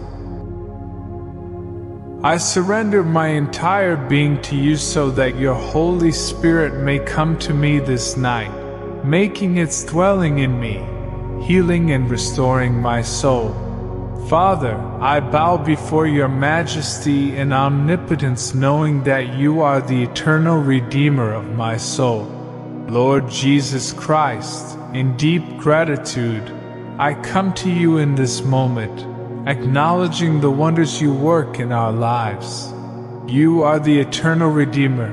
I surrender my entire being to you so that your Holy Spirit may come to me this night, making its dwelling in me, healing and restoring my soul. Father, I bow before your majesty and omnipotence, knowing that you are the eternal Redeemer of my soul. Lord Jesus Christ, in deep gratitude, I come to you in this moment, acknowledging the wonders you work in our lives. You are the eternal Redeemer,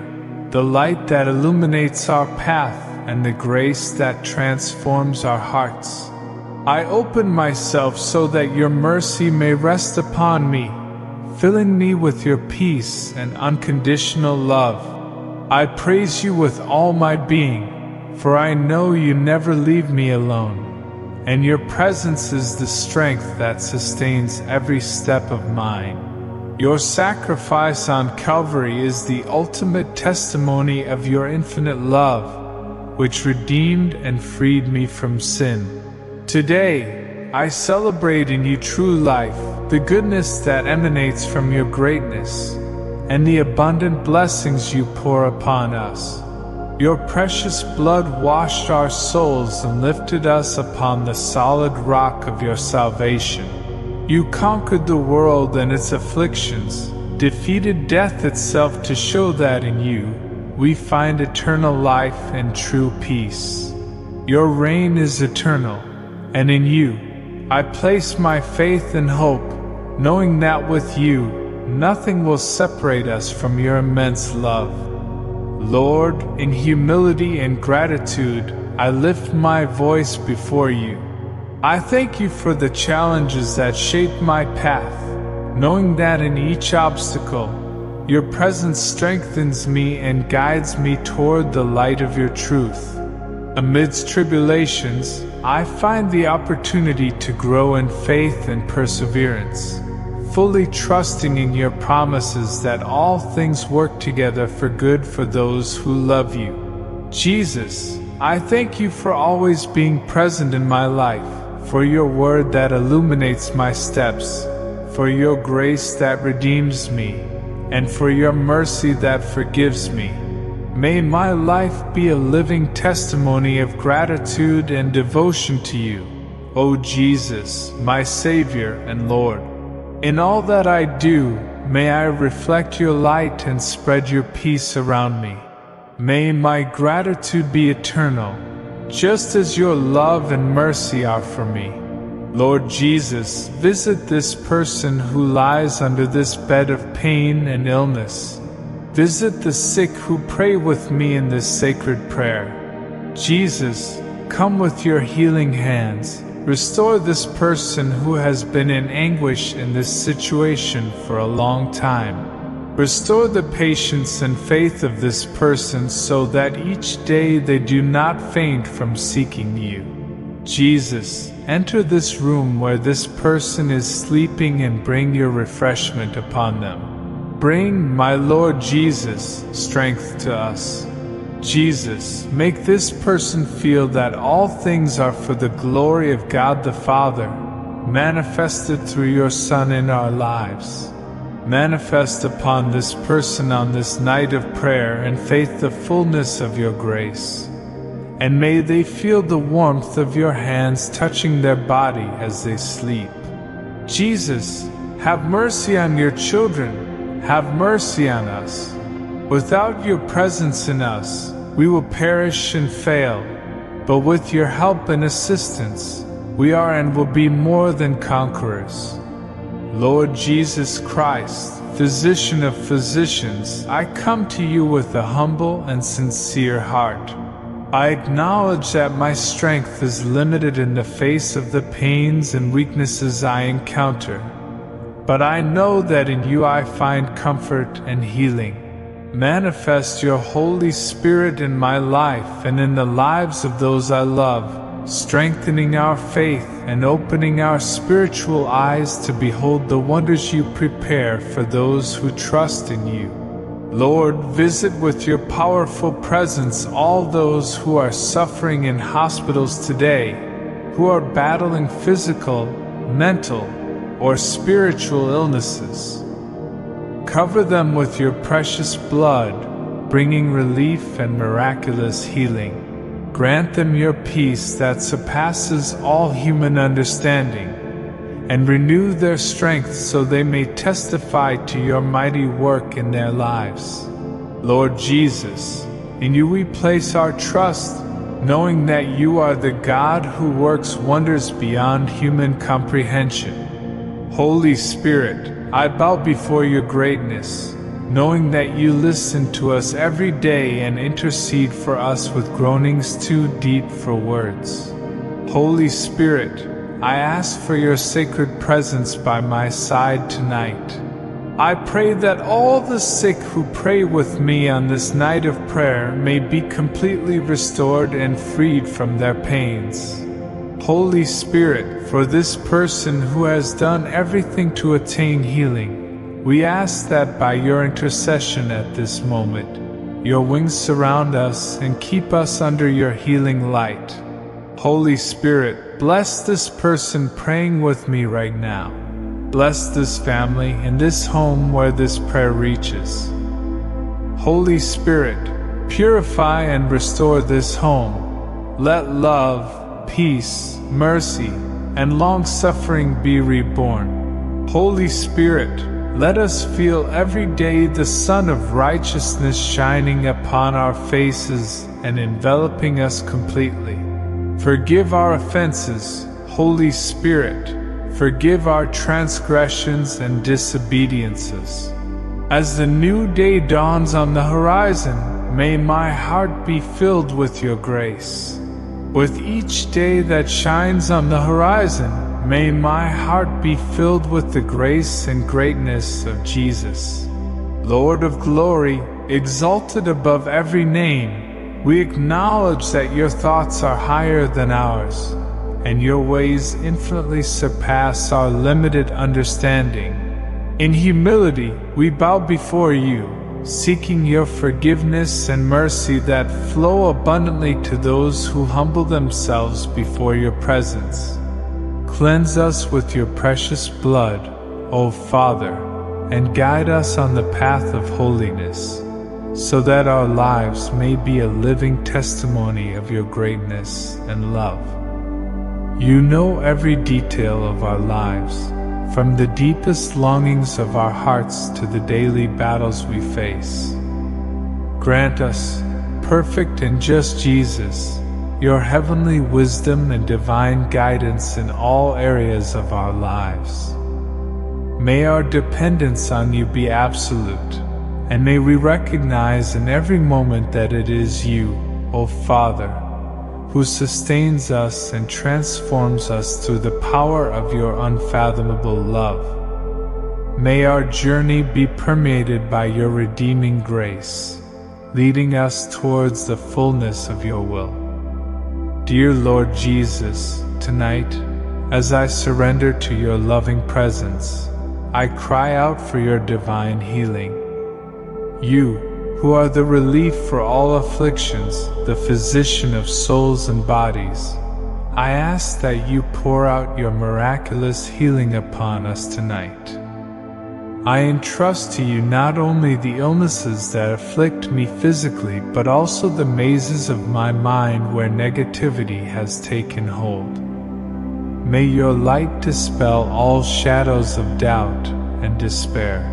the light that illuminates our path, and the grace that transforms our hearts. I open myself so that your mercy may rest upon me, filling me with your peace and unconditional love. I praise you with all my being, for I know you never leave me alone, and your presence is the strength that sustains every step of mine. Your sacrifice on Calvary is the ultimate testimony of your infinite love, which redeemed and freed me from sin. Today, I celebrate in you true life, the goodness that emanates from your greatness, and the abundant blessings you pour upon us. Your precious blood washed our souls and lifted us upon the solid rock of your salvation. You conquered the world and its afflictions, defeated death itself to show that in you we find eternal life and true peace. Your reign is eternal, and in you I place my faith and hope, knowing that with you nothing will separate us from your immense love. Lord, in humility and gratitude, I lift my voice before you. I thank you for the challenges that shape my path, knowing that in each obstacle, your presence strengthens me and guides me toward the light of your truth. Amidst tribulations, I find the opportunity to grow in faith and perseverance, fully trusting in your promises that all things work together for good for those who love you. Jesus, I thank you for always being present in my life, for your word that illuminates my steps, for your grace that redeems me, and for your mercy that forgives me. May my life be a living testimony of gratitude and devotion to you, O Jesus, my Savior and Lord. In all that I do, may I reflect your light and spread your peace around me. May my gratitude be eternal, just as your love and mercy are for me. Lord Jesus, visit this person who lies under this bed of pain and illness. Visit the sick who pray with me in this sacred prayer. Jesus, come with your healing hands, Restore this person who has been in anguish in this situation for a long time. Restore the patience and faith of this person so that each day they do not faint from seeking you. Jesus, enter this room where this person is sleeping and bring your refreshment upon them. Bring, my Lord Jesus, strength to us. Jesus, make this person feel that all things are for the glory of God the Father, manifested through your Son in our lives. Manifest upon this person on this night of prayer and faith the fullness of your grace. And may they feel the warmth of your hands touching their body as they sleep. Jesus, have mercy on your children, have mercy on us. Without your presence in us, we will perish and fail, but with your help and assistance, we are and will be more than conquerors. Lord Jesus Christ, physician of physicians, I come to you with a humble and sincere heart. I acknowledge that my strength is limited in the face of the pains and weaknesses I encounter, but I know that in you I find comfort and healing. Manifest your Holy Spirit in my life and in the lives of those I love, strengthening our faith and opening our spiritual eyes to behold the wonders you prepare for those who trust in you. Lord, visit with your powerful presence all those who are suffering in hospitals today, who are battling physical, mental, or spiritual illnesses. Cover them with your precious blood, bringing relief and miraculous healing. Grant them your peace that surpasses all human understanding, and renew their strength so they may testify to your mighty work in their lives. Lord Jesus, in you we place our trust, knowing that you are the God who works wonders beyond human comprehension. Holy Spirit, I bow before your greatness, knowing that you listen to us every day and intercede for us with groanings too deep for words. Holy Spirit, I ask for your sacred presence by my side tonight. I pray that all the sick who pray with me on this night of prayer may be completely restored and freed from their pains. Holy Spirit, for this person who has done everything to attain healing, we ask that by your intercession at this moment, your wings surround us and keep us under your healing light. Holy Spirit, bless this person praying with me right now. Bless this family and this home where this prayer reaches. Holy Spirit, purify and restore this home. Let love, peace, mercy, and long-suffering be reborn. Holy Spirit, let us feel every day the sun of righteousness shining upon our faces and enveloping us completely. Forgive our offenses, Holy Spirit. Forgive our transgressions and disobediences. As the new day dawns on the horizon, may my heart be filled with your grace. With each day that shines on the horizon, may my heart be filled with the grace and greatness of Jesus. Lord of glory, exalted above every name, we acknowledge that your thoughts are higher than ours, and your ways infinitely surpass our limited understanding. In humility, we bow before you, seeking your forgiveness and mercy that flow abundantly to those who humble themselves before your presence. Cleanse us with your precious blood, O Father, and guide us on the path of holiness, so that our lives may be a living testimony of your greatness and love. You know every detail of our lives, from the deepest longings of our hearts to the daily battles we face. Grant us, perfect and just Jesus, your heavenly wisdom and divine guidance in all areas of our lives. May our dependence on you be absolute, and may we recognize in every moment that it is you, O Father, who sustains us and transforms us through the power of your unfathomable love. May our journey be permeated by your redeeming grace, leading us towards the fullness of your will. Dear Lord Jesus, tonight, as I surrender to your loving presence, I cry out for your divine healing. You, who are the relief for all afflictions, the physician of souls and bodies, I ask that you pour out your miraculous healing upon us tonight. I entrust to you not only the illnesses that afflict me physically, but also the mazes of my mind where negativity has taken hold. May your light dispel all shadows of doubt and despair.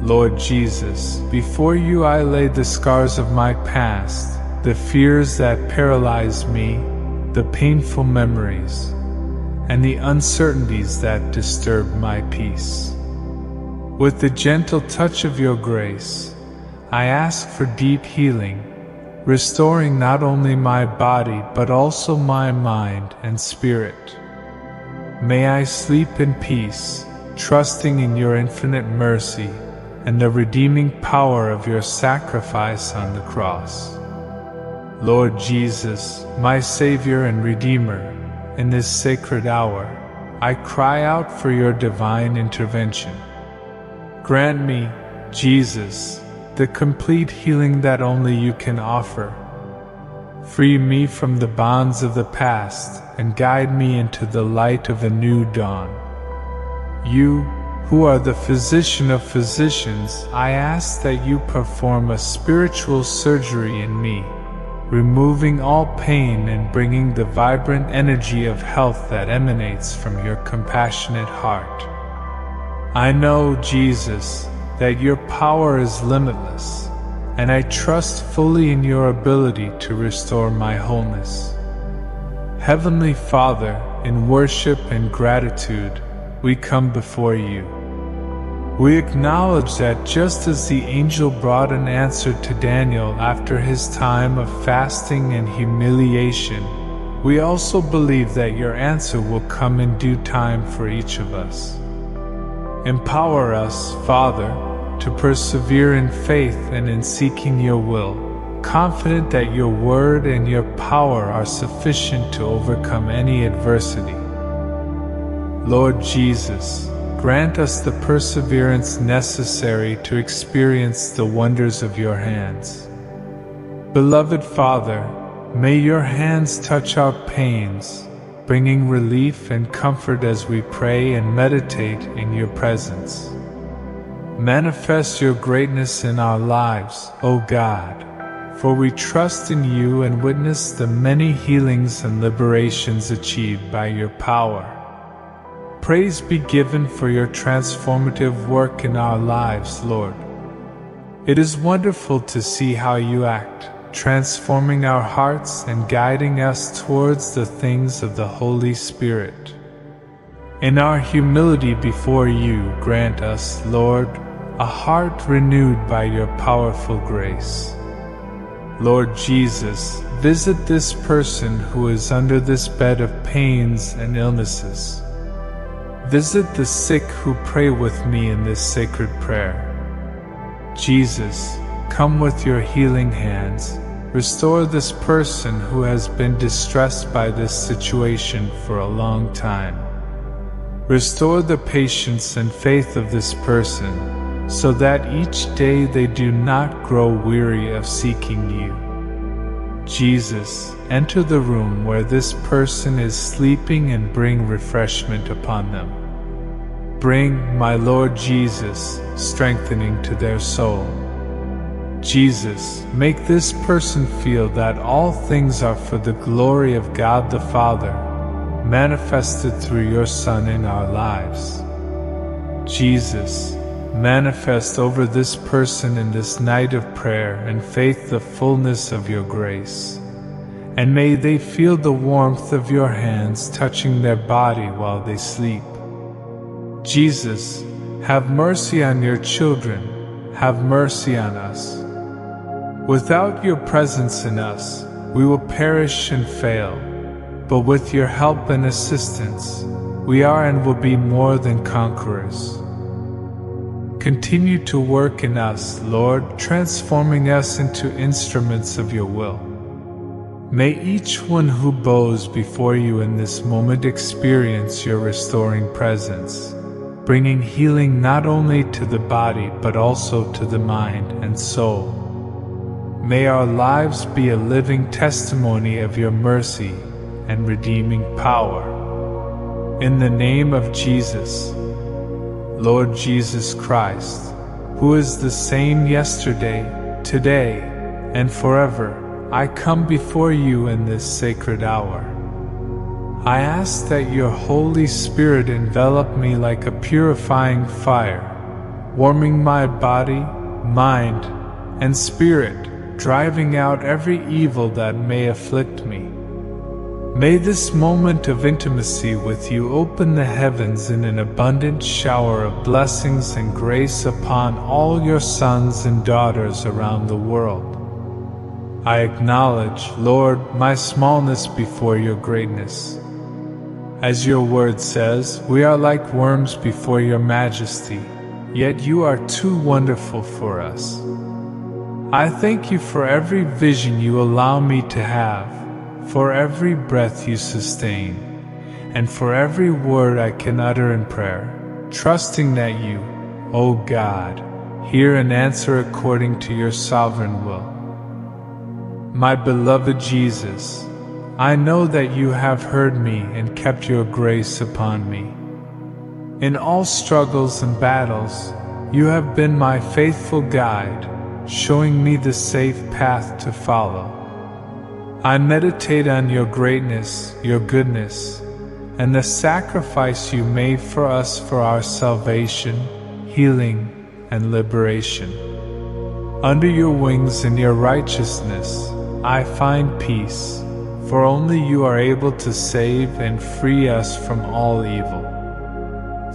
Lord Jesus, before you I lay the scars of my past, the fears that paralyze me, the painful memories, and the uncertainties that disturb my peace. With the gentle touch of your grace, I ask for deep healing, restoring not only my body but also my mind and spirit. May I sleep in peace, trusting in your infinite mercy and the redeeming power of your sacrifice on the cross. Lord Jesus, my Savior and Redeemer, in this sacred hour, I cry out for your divine intervention. Grant me, Jesus, the complete healing that only you can offer. Free me from the bonds of the past and guide me into the light of a new dawn. You, who are the physician of physicians, I ask that you perform a spiritual surgery in me, removing all pain and bringing the vibrant energy of health that emanates from your compassionate heart. I know, Jesus, that your power is limitless, and I trust fully in your ability to restore my wholeness. Heavenly Father, in worship and gratitude, we come before you. We acknowledge that just as the angel brought an answer to Daniel after his time of fasting and humiliation, we also believe that your answer will come in due time for each of us. Empower us, Father, to persevere in faith and in seeking your will, confident that your word and your power are sufficient to overcome any adversity. Lord Jesus, grant us the perseverance necessary to experience the wonders of your hands. Beloved Father, may your hands touch our pains, bringing relief and comfort as we pray and meditate in your presence. Manifest your greatness in our lives, O God, for we trust in you and witness the many healings and liberations achieved by your power. Praise be given for your transformative work in our lives, Lord. It is wonderful to see how you act, transforming our hearts and guiding us towards the things of the Holy Spirit. In our humility before you, grant us, Lord, a heart renewed by your powerful grace. Lord Jesus, visit this person who is under this bed of pains and illnesses. Visit the sick who pray with me in this sacred prayer. Jesus, come with your healing hands. Restore this person who has been distressed by this situation for a long time. Restore the patience and faith of this person, so that each day they do not grow weary of seeking you. Jesus, enter the room where this person is sleeping and bring refreshment upon them. Bring, my Lord Jesus, strengthening to their soul. Jesus, make this person feel that all things are for the glory of God the Father, manifested through your Son in our lives. Jesus, manifest over this person in this night of prayer and faith the fullness of your grace. And may they feel the warmth of your hands touching their body while they sleep. Jesus, have mercy on your children, have mercy on us. Without your presence in us, we will perish and fail. But with your help and assistance, we are and will be more than conquerors. Continue to work in us, Lord, transforming us into instruments of your will. May each one who bows before you in this moment experience your restoring presence, bringing healing not only to the body but also to the mind and soul. May our lives be a living testimony of your mercy and redeeming power. In the name of Jesus, Lord Jesus Christ, who is the same yesterday, today, and forever, I come before you in this sacred hour. I ask that your Holy Spirit envelop me like a purifying fire, warming my body, mind, and spirit, driving out every evil that may afflict me. May this moment of intimacy with you open the heavens in an abundant shower of blessings and grace upon all your sons and daughters around the world. I acknowledge, Lord, my smallness before your greatness. As your word says, we are like worms before your majesty, yet you are too wonderful for us. I thank you for every vision you allow me to have, for every breath you sustain, and for every word I can utter in prayer, trusting that you, O God, hear and answer according to your sovereign will. My beloved Jesus, I know that you have heard me and kept your grace upon me. In all struggles and battles, you have been my faithful guide, showing me the safe path to follow. I meditate on your greatness, your goodness, and the sacrifice you made for us for our salvation, healing, and liberation. Under your wings and your righteousness, I find peace, for only you are able to save and free us from all evil.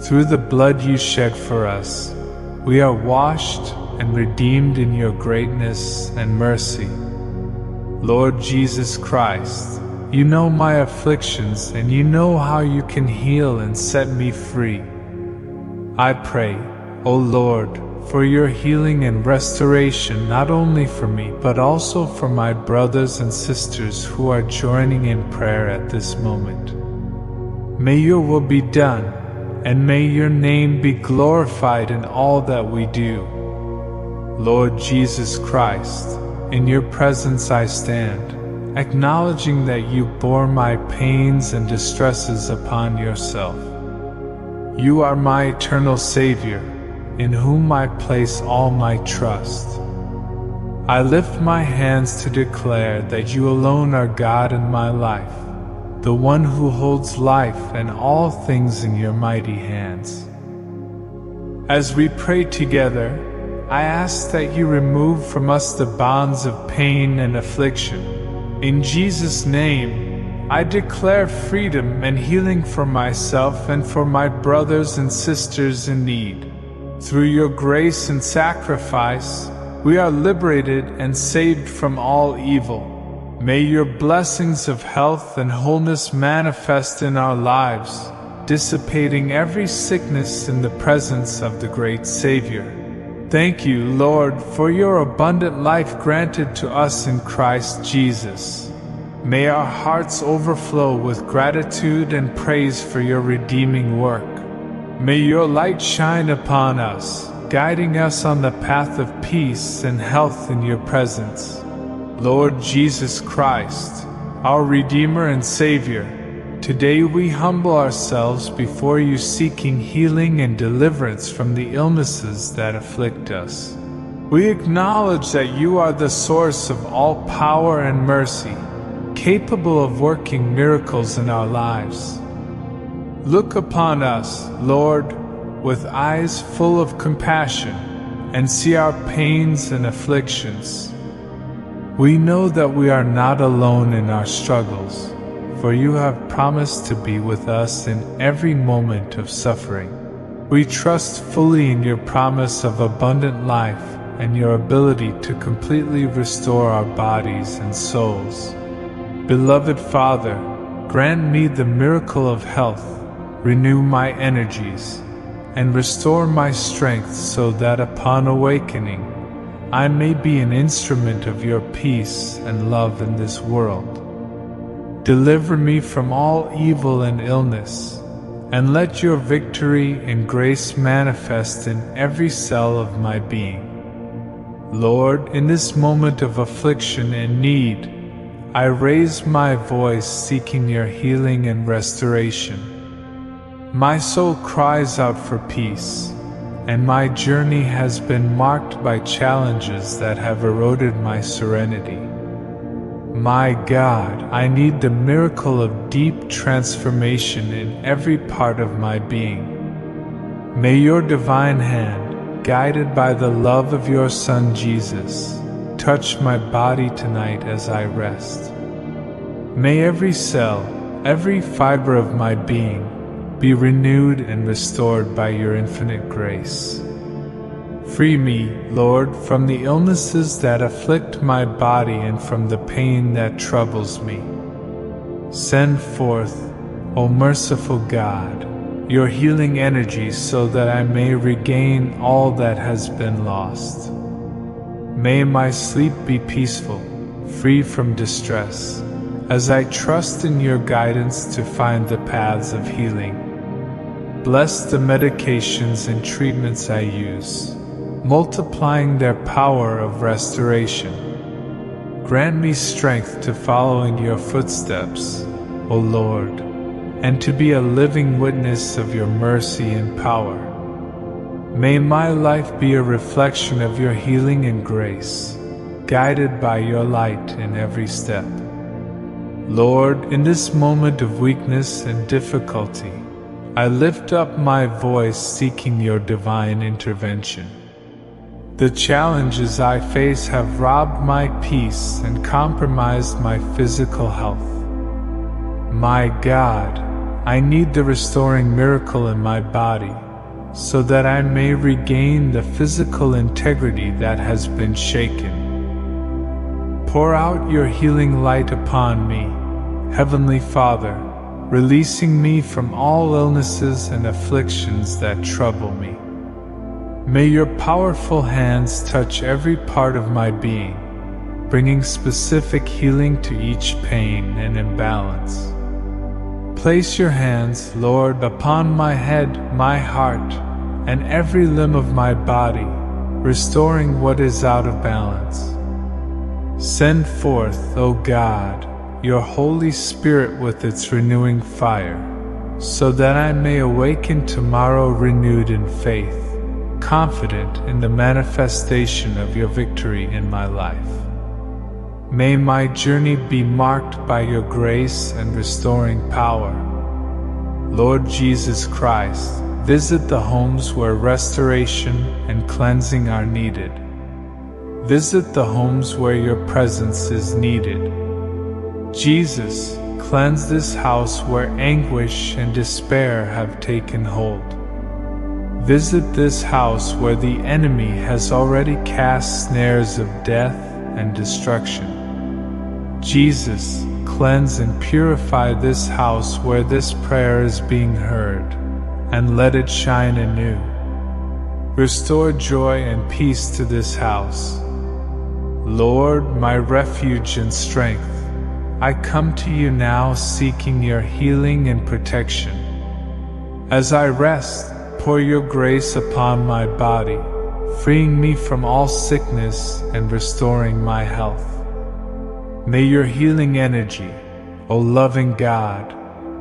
Through the blood you shed for us, we are washed and redeemed in your greatness and mercy. Lord Jesus Christ, you know my afflictions and you know how you can heal and set me free. I pray, O Lord, for your healing and restoration not only for me but also for my brothers and sisters who are joining in prayer at this moment. May your will be done, and may your name be glorified in all that we do. Lord Jesus Christ, in your presence I stand, acknowledging that you bore my pains and distresses upon yourself. You are my eternal Savior, in whom I place all my trust. I lift my hands to declare that you alone are God in my life, the one who holds life and all things in your mighty hands. As we pray together, I ask that you remove from us the bonds of pain and affliction. In Jesus' name, I declare freedom and healing for myself and for my brothers and sisters in need. Through your grace and sacrifice, we are liberated and saved from all evil. May your blessings of health and wholeness manifest in our lives, dissipating every sickness in the presence of the great Savior. Thank you, Lord, for your abundant life granted to us in Christ Jesus. May our hearts overflow with gratitude and praise for your redeeming work. May your light shine upon us, guiding us on the path of peace and health in your presence. Lord Jesus Christ, our Redeemer and Savior, today we humble ourselves before you, seeking healing and deliverance from the illnesses that afflict us. We acknowledge that you are the source of all power and mercy, capable of working miracles in our lives. Look upon us, Lord, with eyes full of compassion, and see our pains and afflictions. We know that we are not alone in our struggles, for you have promised to be with us in every moment of suffering. We trust fully in your promise of abundant life and your ability to completely restore our bodies and souls. Beloved Father, grant me the miracle of health, renew my energies, and restore my strength so that upon awakening, I may be an instrument of your peace and love in this world. Deliver me from all evil and illness, and let your victory and grace manifest in every cell of my being. Lord, in this moment of affliction and need, I raise my voice seeking your healing and restoration. My soul cries out for peace, and my journey has been marked by challenges that have eroded my serenity. My God, I need the miracle of deep transformation in every part of my being. May your divine hand, guided by the love of your Son Jesus, touch my body tonight as I rest. May every cell, every fiber of my being be renewed and restored by your infinite grace. Free me, Lord, from the illnesses that afflict my body and from the pain that troubles me. Send forth, O merciful God, your healing energy so that I may regain all that has been lost. May my sleep be peaceful, free from distress, as I trust in your guidance to find the paths of healing. Bless the medications and treatments I use, multiplying their power of restoration. Grant me strength to follow in your footsteps, O Lord, and to be a living witness of your mercy and power. May my life be a reflection of your healing and grace, guided by your light in every step. Lord, in this moment of weakness and difficulty, I lift up my voice seeking your divine intervention. The challenges I face have robbed my peace and compromised my physical health. My God, I need the restoring miracle in my body, so that I may regain the physical integrity that has been shaken. Pour out your healing light upon me, Heavenly Father, releasing me from all illnesses and afflictions that trouble me. May your powerful hands touch every part of my being, bringing specific healing to each pain and imbalance. Place your hands, Lord, upon my head, my heart, and every limb of my body, restoring what is out of balance. Send forth, O God, your Holy Spirit with its renewing fire, so that I may awaken tomorrow renewed in faith, confident in the manifestation of your victory in my life. May my journey be marked by your grace and restoring power. Lord Jesus Christ, visit the homes where restoration and cleansing are needed. Visit the homes where your presence is needed. Jesus, cleanse this house where anguish and despair have taken hold. Visit this house where the enemy has already cast snares of death and destruction. Jesus, cleanse and purify this house where this prayer is being heard, and let it shine anew. Restore joy and peace to this house. Lord, my refuge and strength, I come to you now seeking your healing and protection. As I rest, pour your grace upon my body, freeing me from all sickness and restoring my health. May your healing energy, O loving God,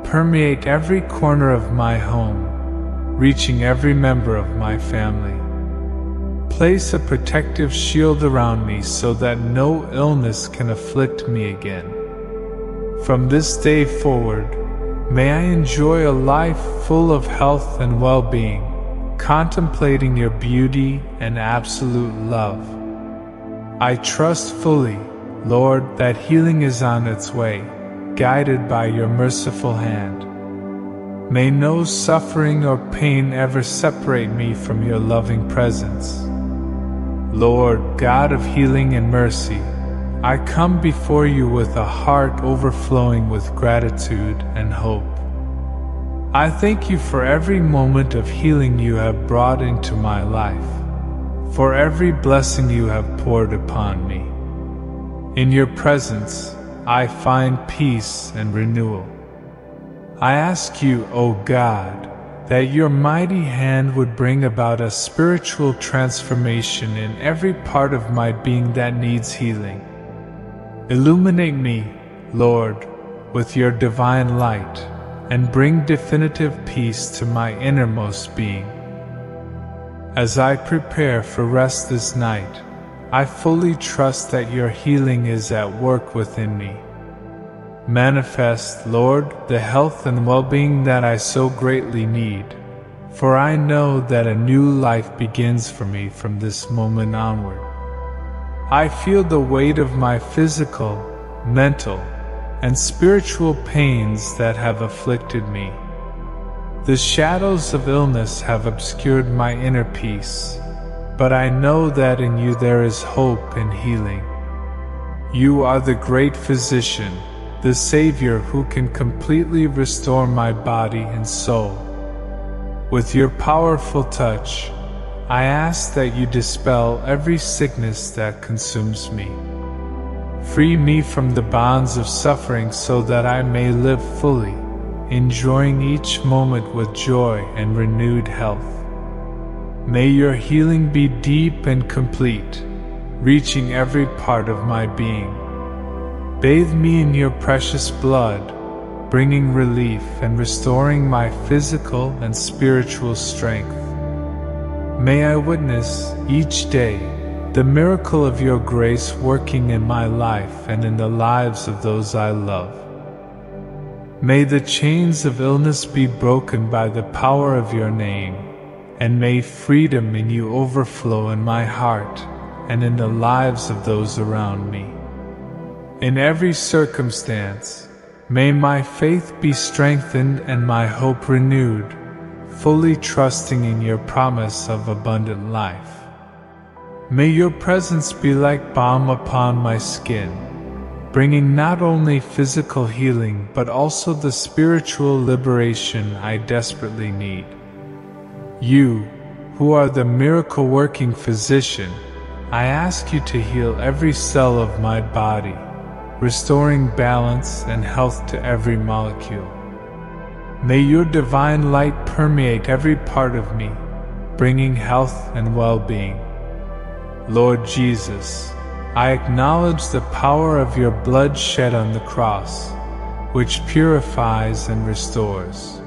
permeate every corner of my home, reaching every member of my family. Place a protective shield around me so that no illness can afflict me again. From this day forward, may I enjoy a life full of health and well-being, contemplating your beauty and absolute love. I trust fully, Lord, that healing is on its way, guided by your merciful hand. May no suffering or pain ever separate me from your loving presence. Lord, God of healing and mercy, I come before you with a heart overflowing with gratitude and hope. I thank you for every moment of healing you have brought into my life, for every blessing you have poured upon me. In your presence, I find peace and renewal. I ask you, O God, that your mighty hand would bring about a spiritual transformation in every part of my being that needs healing. Illuminate me, Lord, with your divine light, and bring definitive peace to my innermost being. As I prepare for rest this night, I fully trust that your healing is at work within me. Manifest, Lord, the health and well-being that I so greatly need, for I know that a new life begins for me from this moment onward. I feel the weight of my physical, mental, and spiritual pains that have afflicted me. The shadows of illness have obscured my inner peace, but I know that in you there is hope and healing. You are the great physician, the Savior who can completely restore my body and soul. With your powerful touch, I ask that you dispel every sickness that consumes me. Free me from the bonds of suffering so that I may live fully, enjoying each moment with joy and renewed health. May your healing be deep and complete, reaching every part of my being. Bathe me in your precious blood, bringing relief and restoring my physical and spiritual strength. May I witness, each day, the miracle of your grace working in my life and in the lives of those I love. May the chains of illness be broken by the power of your name, and may freedom in you overflow in my heart and in the lives of those around me. In every circumstance, may my faith be strengthened and my hope renewed, fully trusting in your promise of abundant life. May your presence be like balm upon my skin, bringing not only physical healing but also the spiritual liberation I desperately need. You, who are the miracle-working physician, I ask you to heal every cell of my body, restoring balance and health to every molecule. May your divine light permeate every part of me, bringing health and well-being. Lord Jesus, I acknowledge the power of your blood shed on the cross, which purifies and restores.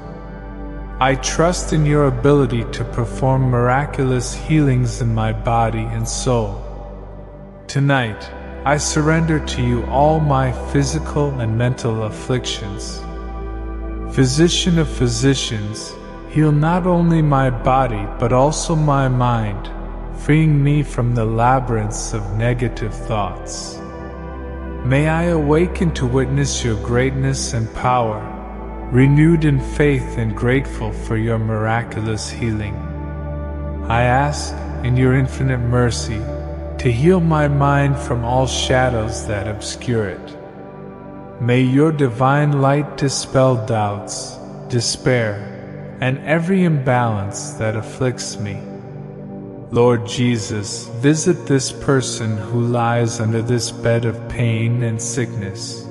I trust in your ability to perform miraculous healings in my body and soul. Tonight, I surrender to you all my physical and mental afflictions. Physician of physicians, heal not only my body but also my mind, freeing me from the labyrinths of negative thoughts. May I awaken to witness your greatness and power, renewed in faith and grateful for your miraculous healing. I ask, in your infinite mercy, to heal my mind from all shadows that obscure it. May your divine light dispel doubts, despair, and every imbalance that afflicts me. Lord Jesus, visit this person who lies under this bed of pain and sickness.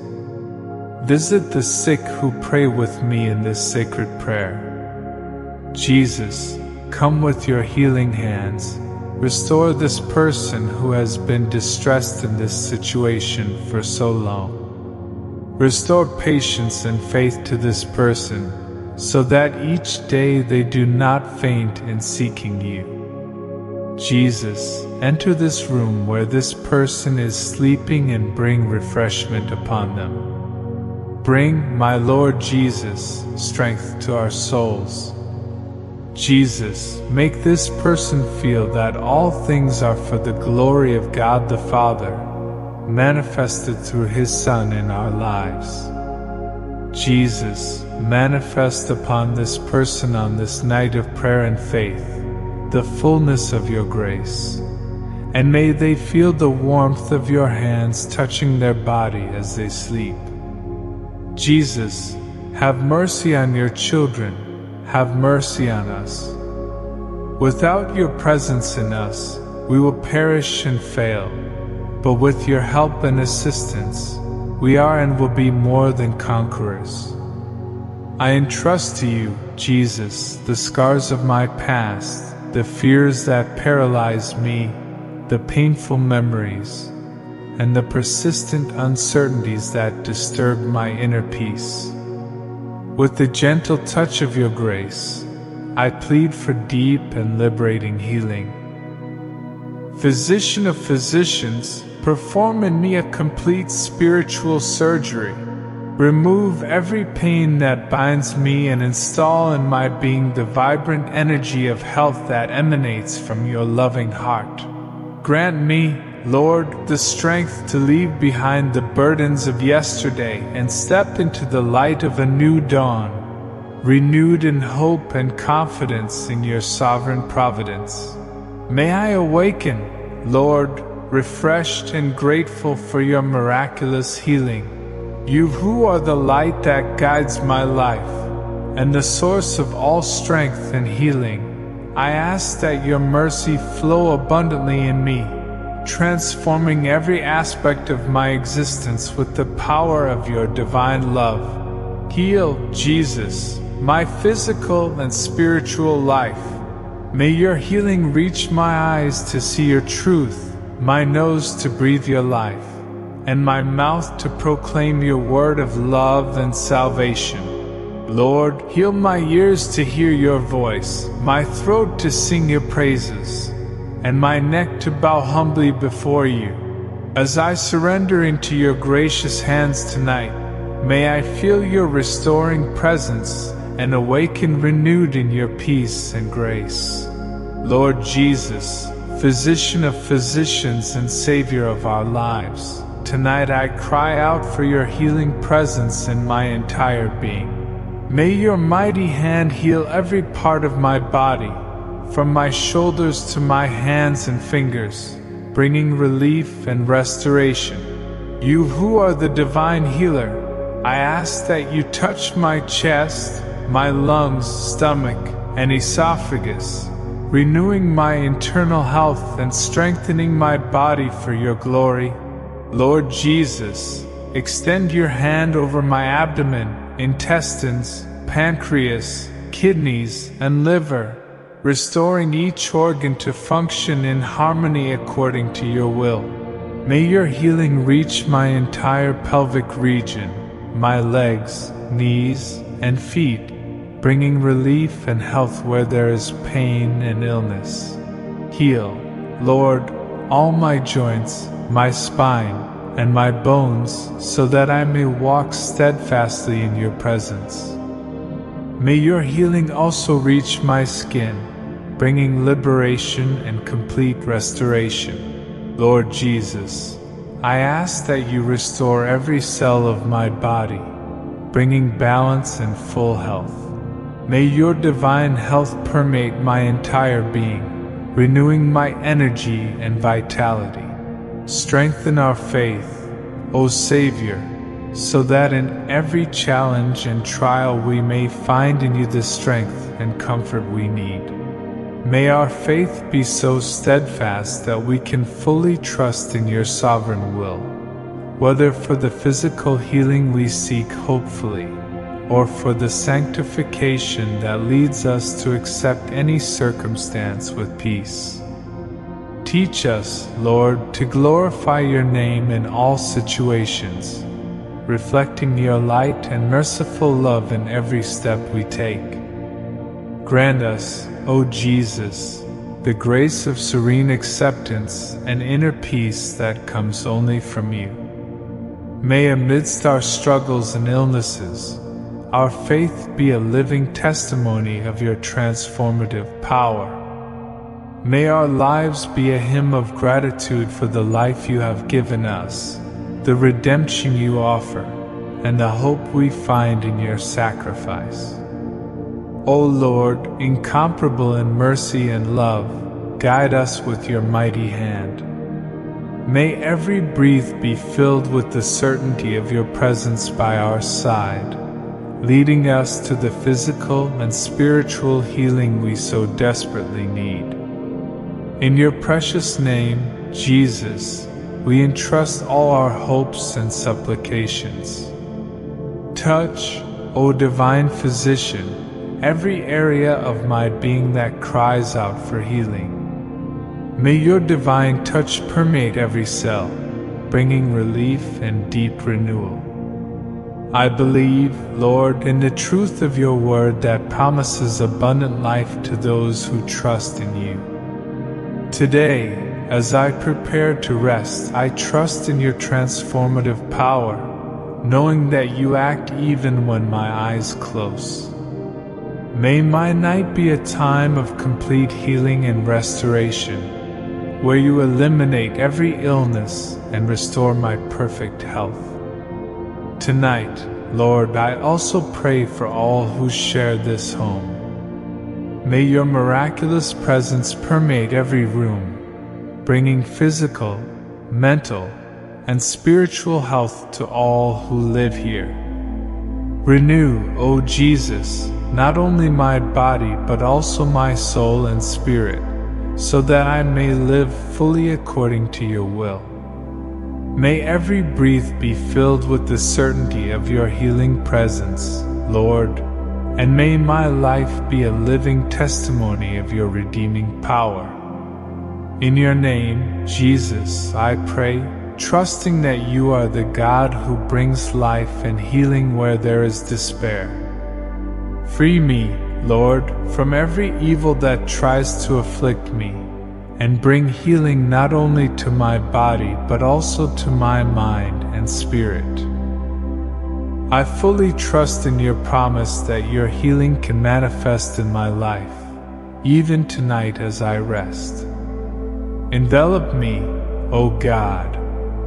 Visit the sick who pray with me in this sacred prayer. Jesus, come with your healing hands. Restore this person who has been distressed in this situation for so long. Restore patience and faith to this person, so that each day they do not faint in seeking you. Jesus, enter this room where this person is sleeping and bring refreshment upon them. Bring, my Lord Jesus, strength to our souls. Jesus, make this person feel that all things are for the glory of God the Father, manifested through his Son in our lives. Jesus, manifest upon this person on this night of prayer and faith the fullness of your grace, and may they feel the warmth of your hands touching their body as they sleep. Jesus, have mercy on your children, have mercy on us. Without your presence in us, we will perish and fail, but with your help and assistance, we are and will be more than conquerors. I entrust to you, Jesus, the scars of my past, the fears that paralyzed me, the painful memories, and the persistent uncertainties that disturbed my inner peace. With the gentle touch of your grace, I plead for deep and liberating healing. Physician of physicians, perform in me a complete spiritual surgery. Remove every pain that binds me and install in my being the vibrant energy of health that emanates from your loving heart. Grant me, Lord, the strength to leave behind the burdens of yesterday and step into the light of a new dawn, renewed in hope and confidence in your sovereign providence. May I awaken, Lord, refreshed and grateful for your miraculous healing. You who are the light that guides my life, and the source of all strength and healing, I ask that your mercy flow abundantly in me, transforming every aspect of my existence with the power of your divine love. Heal, Jesus, my physical and spiritual life. May your healing reach my eyes to see your truth, my nose to breathe your life, and my mouth to proclaim your word of love and salvation. Lord, heal my ears to hear your voice, my throat to sing your praises, and my neck to bow humbly before you. As I surrender into your gracious hands tonight, may I feel your restoring presence and awaken renewed in your peace and grace. Lord Jesus, physician of physicians and Savior of our lives, tonight I cry out for your healing presence in my entire being. May your mighty hand heal every part of my body, from my shoulders to my hands and fingers, bringing relief and restoration. You who are the divine healer, I ask that you touch my chest, my lungs, stomach, and esophagus, renewing my internal health and strengthening my body for your glory. Lord Jesus, extend your hand over my abdomen, intestines, pancreas, kidneys, and liver, restoring each organ to function in harmony according to your will. May your healing reach my entire pelvic region, my legs, knees, and feet, bringing relief and health where there is pain and illness. Heal, Lord, all my joints, my spine, and my bones, so that I may walk steadfastly in your presence. May your healing also reach my skin, bringing liberation and complete restoration. Lord Jesus, I ask that you restore every cell of my body, bringing balance and full health. May your divine health permeate my entire being, renewing my energy and vitality. Strengthen our faith, O Savior, so that in every challenge and trial we may find in you the strength and comfort we need. May our faith be so steadfast that we can fully trust in your sovereign will, whether for the physical healing we seek hopefully, or for the sanctification that leads us to accept any circumstance with peace. Teach us, Lord, to glorify your name in all situations, reflecting your light and merciful love in every step we take. Grant us, O Jesus, the grace of serene acceptance and inner peace that comes only from you. May amidst our struggles and illnesses, our faith be a living testimony of your transformative power. May our lives be a hymn of gratitude for the life you have given us, the redemption you offer, and the hope we find in your sacrifice. O Lord, incomparable in mercy and love, guide us with your mighty hand. May every breath be filled with the certainty of your presence by our side, leading us to the physical and spiritual healing we so desperately need. In your precious name, Jesus, we entrust all our hopes and supplications. Touch, O divine physician, every area of my being that cries out for healing. May your divine touch permeate every cell, bringing relief and deep renewal. I believe, Lord, in the truth of your word that promises abundant life to those who trust in you. Today, as I prepare to rest, I trust in your transformative power, knowing that you act even when my eyes close. May my night be a time of complete healing and restoration, where you eliminate every illness and restore my perfect health. Tonight, Lord, I also pray for all who share this home. May your miraculous presence permeate every room, bringing physical, mental, and spiritual health to all who live here. Renew, O Jesus, not only my body but also my soul and spirit, so that I may live fully according to your will. May every breath be filled with the certainty of your healing presence, Lord, and may my life be a living testimony of your redeeming power. In your name, Jesus, I pray, trusting that you are the God who brings life and healing where there is despair. Free me, Lord, from every evil that tries to afflict me, and bring healing not only to my body but also to my mind and spirit. I fully trust in your promise that your healing can manifest in my life, even tonight as I rest. Envelop me, O God,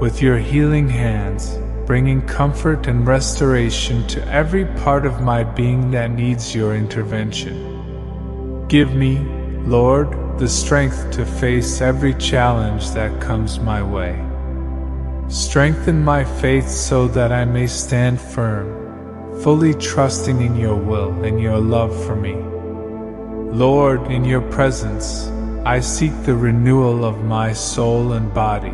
with your healing hands, bringing comfort and restoration to every part of my being that needs your intervention. Give me, Lord, the strength to face every challenge that comes my way. Strengthen my faith so that I may stand firm, fully trusting in your will and your love for me. Lord, in your presence, I seek the renewal of my soul and body.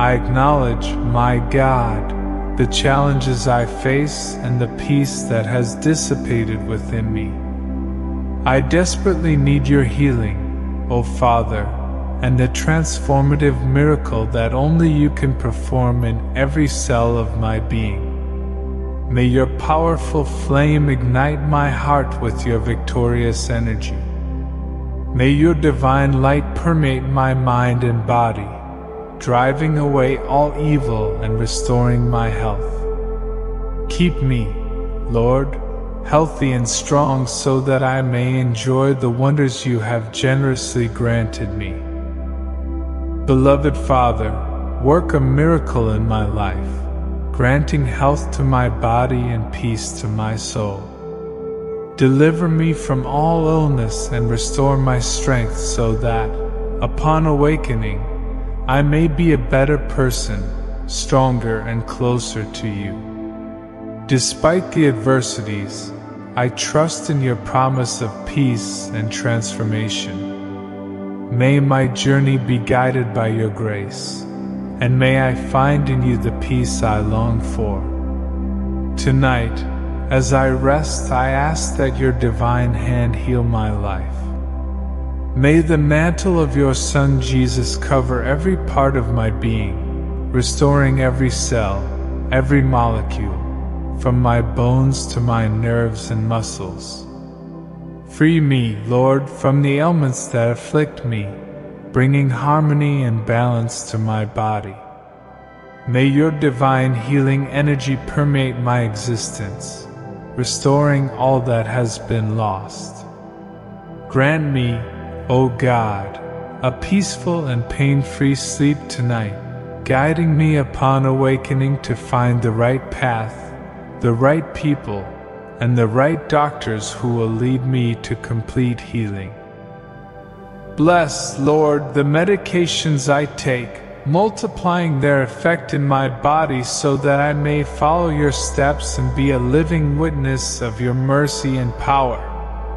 I acknowledge, my God, the challenges I face and the peace that has dissipated within me. I desperately need your healing, O Father, and the transformative miracle that only you can perform in every cell of my being. May your powerful flame ignite my heart with your victorious energy. May your divine light permeate my mind and body, driving away all evil and restoring my health. Keep me, Lord, healthy and strong so that I may enjoy the wonders you have generously granted me. Beloved Father, work a miracle in my life, granting health to my body and peace to my soul. Deliver me from all illness and restore my strength so that, upon awakening, I may be a better person, stronger and closer to you. Despite the adversities, I trust in your promise of peace and transformation. May my journey be guided by your grace, and may I find in you the peace I long for. Tonight, as I rest, I ask that your divine hand heal my life. May the mantle of your Son Jesus cover every part of my being, restoring every cell, every molecule, from my bones to my nerves and muscles. Free me, Lord, from the ailments that afflict me, bringing harmony and balance to my body. May your divine healing energy permeate my existence, restoring all that has been lost. Grant me, O God, a peaceful and pain-free sleep tonight, guiding me upon awakening to find the right path, the right people, and the right doctors who will lead me to complete healing. Bless, Lord, the medications I take, multiplying their effect in my body so that I may follow your steps and be a living witness of your mercy and power.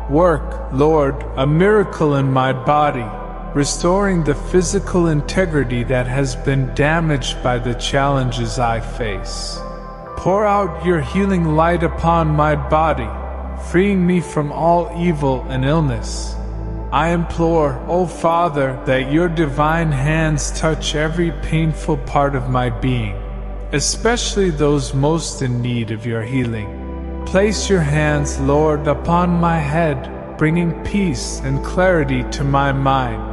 Work, Lord, a miracle in my body, restoring the physical integrity that has been damaged by the challenges I face. Pour out your healing light upon my body, freeing me from all evil and illness. I implore, O Father, that your divine hands touch every painful part of my being, especially those most in need of your healing. Place your hands, Lord, upon my head, bringing peace and clarity to my mind.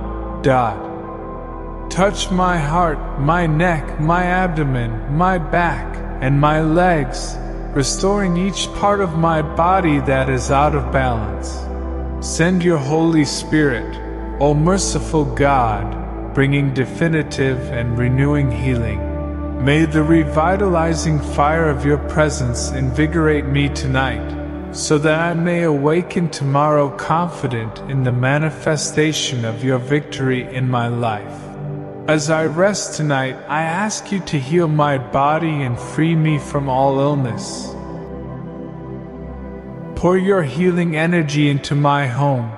Touch my heart, my neck, my abdomen, my back, and my legs, restoring each part of my body that is out of balance. Send your Holy Spirit, O merciful God, bringing definitive and renewing healing. May the revitalizing fire of your presence invigorate me tonight, so that I may awaken tomorrow confident in the manifestation of your victory in my life. As I rest tonight, I ask you to heal my body and free me from all illness. Pour your healing energy into my home,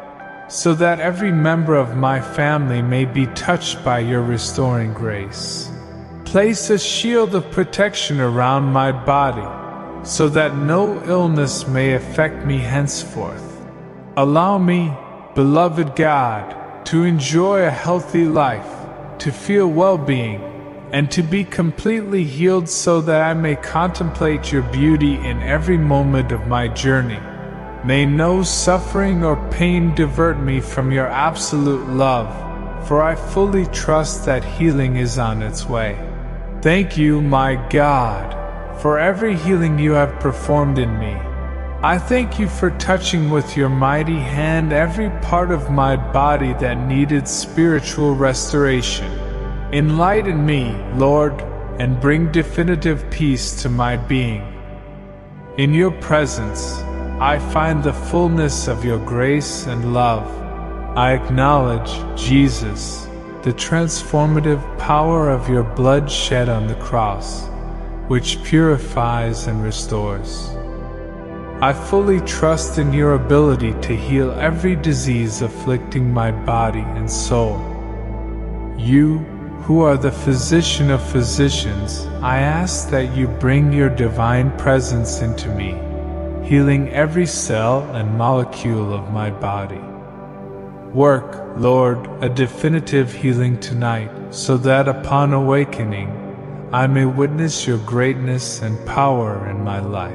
so that every member of my family may be touched by your restoring grace. Place a shield of protection around my body, so that no illness may affect me henceforth. Allow me, beloved God, to enjoy a healthy life, to feel well-being, and to be completely healed so that I may contemplate your beauty in every moment of my journey. May no suffering or pain divert me from your absolute love, for I fully trust that healing is on its way. Thank you, my God, for every healing you have performed in me. I thank you for touching with your mighty hand every part of my body that needed spiritual restoration. Enlighten me, Lord, and bring definitive peace to my being. In your presence, I find the fullness of your grace and love. I acknowledge, Jesus, the transformative power of your blood shed on the cross, which purifies and restores. I fully trust in your ability to heal every disease afflicting my body and soul. You, who are the physician of physicians, I ask that you bring your divine presence into me, healing every cell and molecule of my body. Work, Lord, a definitive healing tonight, so that upon awakening, I may witness your greatness and power in my life.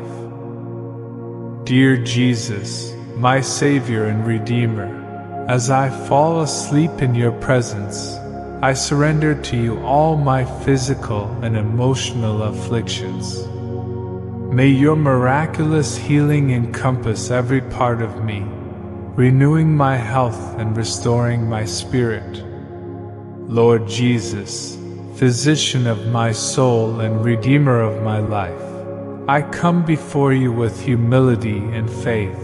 Dear Jesus, my Savior and Redeemer, as I fall asleep in your presence, I surrender to you all my physical and emotional afflictions. May your miraculous healing encompass every part of me, renewing my health and restoring my spirit. Lord Jesus, physician of my soul and redeemer of my life, I come before you with humility and faith.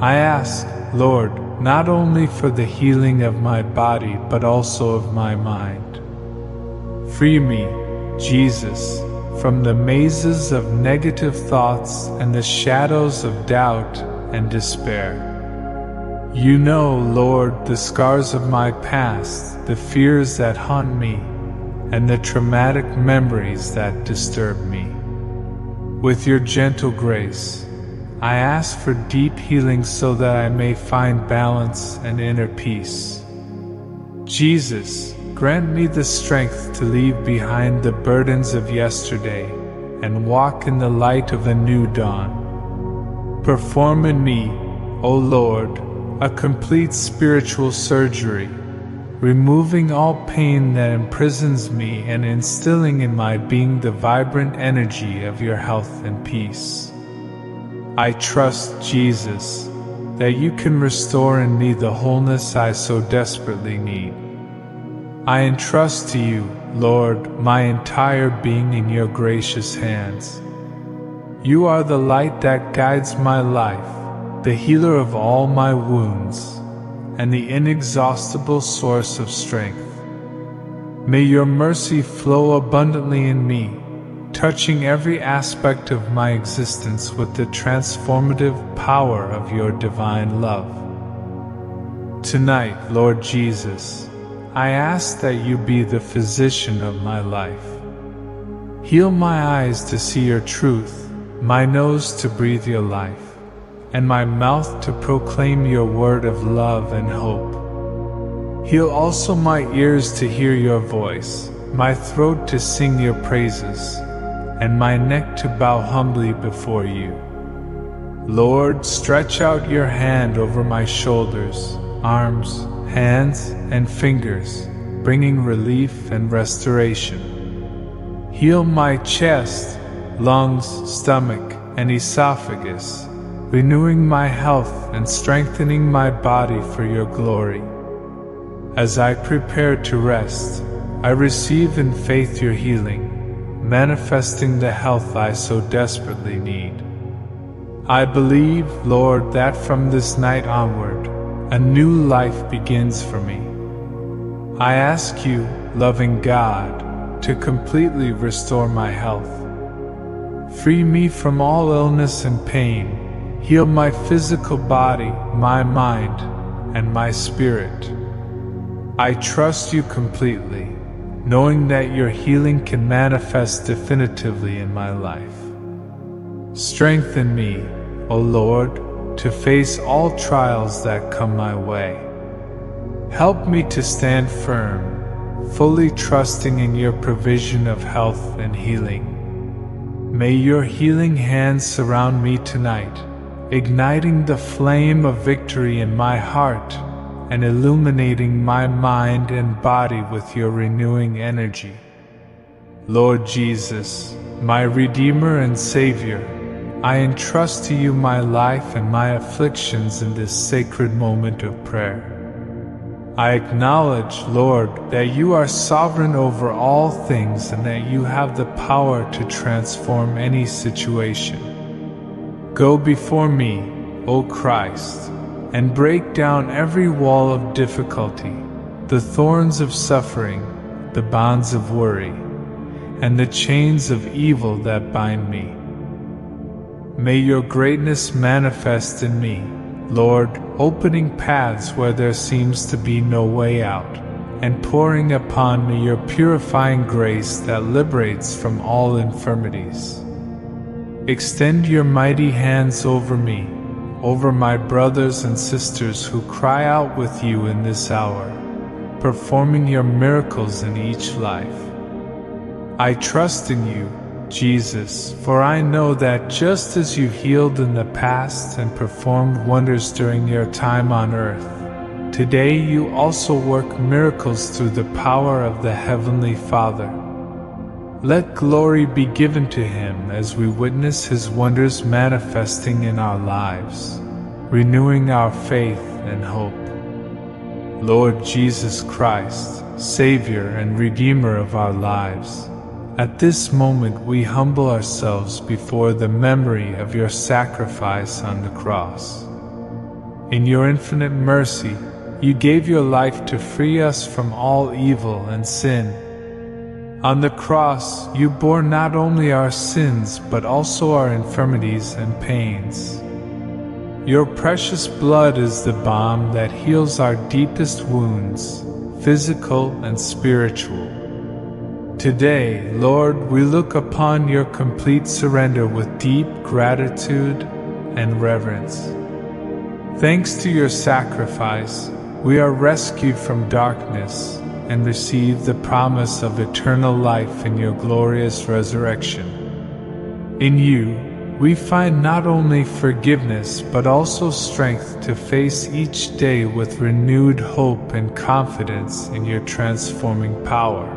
I ask, Lord, not only for the healing of my body, but also of my mind. Free me, Jesus, from the mazes of negative thoughts and the shadows of doubt and despair. You know, Lord, the scars of my past, the fears that haunt me, and the traumatic memories that disturb me. With your gentle grace, I ask for deep healing so that I may find balance and inner peace. Jesus, grant me the strength to leave behind the burdens of yesterday and walk in the light of a new dawn. Perform in me, O Lord, a complete spiritual surgery, removing all pain that imprisons me and instilling in my being the vibrant energy of your health and peace. I trust, Jesus, that you can restore in me the wholeness I so desperately need. I entrust to you, Lord, my entire being in your gracious hands. You are the light that guides my life, the healer of all my wounds, and the inexhaustible source of strength. May your mercy flow abundantly in me, touching every aspect of my existence with the transformative power of your divine love. Tonight, Lord Jesus, I ask that you be the physician of my life. Heal my eyes to see your truth, my nose to breathe your life, and my mouth to proclaim your word of love and hope. Heal also my ears to hear your voice, my throat to sing your praises, and my neck to bow humbly before you. Lord, stretch out your hand over my shoulders, arms, hands, and fingers, bringing relief and restoration. Heal my chest, lungs, stomach, and esophagus, renewing my health and strengthening my body for your glory. As I prepare to rest, I receive in faith your healing, manifesting the health I so desperately need. I believe, Lord, that from this night onward, a new life begins for me. I ask you, loving God, to completely restore my health. Free me from all illness and pain. Heal my physical body, my mind, and my spirit. I trust you completely, knowing that your healing can manifest definitively in my life. Strengthen me, O Lord, to face all trials that come my way. Help me to stand firm, fully trusting in your provision of health and healing. May your healing hands surround me tonight, igniting the flame of victory in my heart and illuminating my mind and body with your renewing energy. Lord Jesus, my Redeemer and Savior, I entrust to you my life and my afflictions in this sacred moment of prayer. I acknowledge, Lord, that you are sovereign over all things and that you have the power to transform any situation. Go before me, O Christ, and break down every wall of difficulty, the thorns of suffering, the bonds of worry, and the chains of evil that bind me. May your greatness manifest in me, Lord, opening paths where there seems to be no way out, and pouring upon me your purifying grace that liberates from all infirmities. Extend your mighty hands over me, over my brothers and sisters who cry out with you in this hour, performing your miracles in each life. I trust in you, Jesus, for I know that just as you healed in the past and performed wonders during your time on earth, today you also work miracles through the power of the Heavenly Father. Let glory be given to him as we witness his wonders manifesting in our lives, renewing our faith and hope. Lord Jesus Christ, Savior and Redeemer of our lives, at this moment we humble ourselves before the memory of your sacrifice on the cross. In your infinite mercy, you gave your life to free us from all evil and sin. On the cross, you bore not only our sins, but also our infirmities and pains. Your precious blood is the balm that heals our deepest wounds, physical and spiritual. Today, Lord, we look upon your complete surrender with deep gratitude and reverence. Thanks to your sacrifice, we are rescued from darkness and receive the promise of eternal life in your glorious resurrection. In you, we find not only forgiveness, but also strength to face each day with renewed hope and confidence in your transforming power.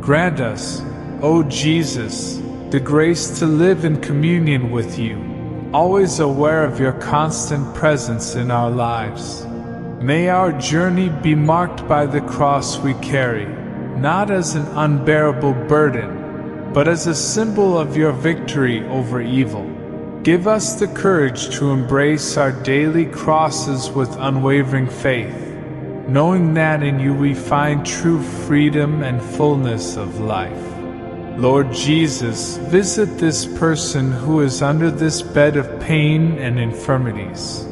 Grant us, O Jesus, the grace to live in communion with you, always aware of your constant presence in our lives. May our journey be marked by the cross we carry, not as an unbearable burden, but as a symbol of your victory over evil, Give us the courage to embrace our daily crosses with unwavering faith, knowing that in you we find true freedom and fullness of life. Lord Jesus, visit this person who is under this bed of pain and infirmities.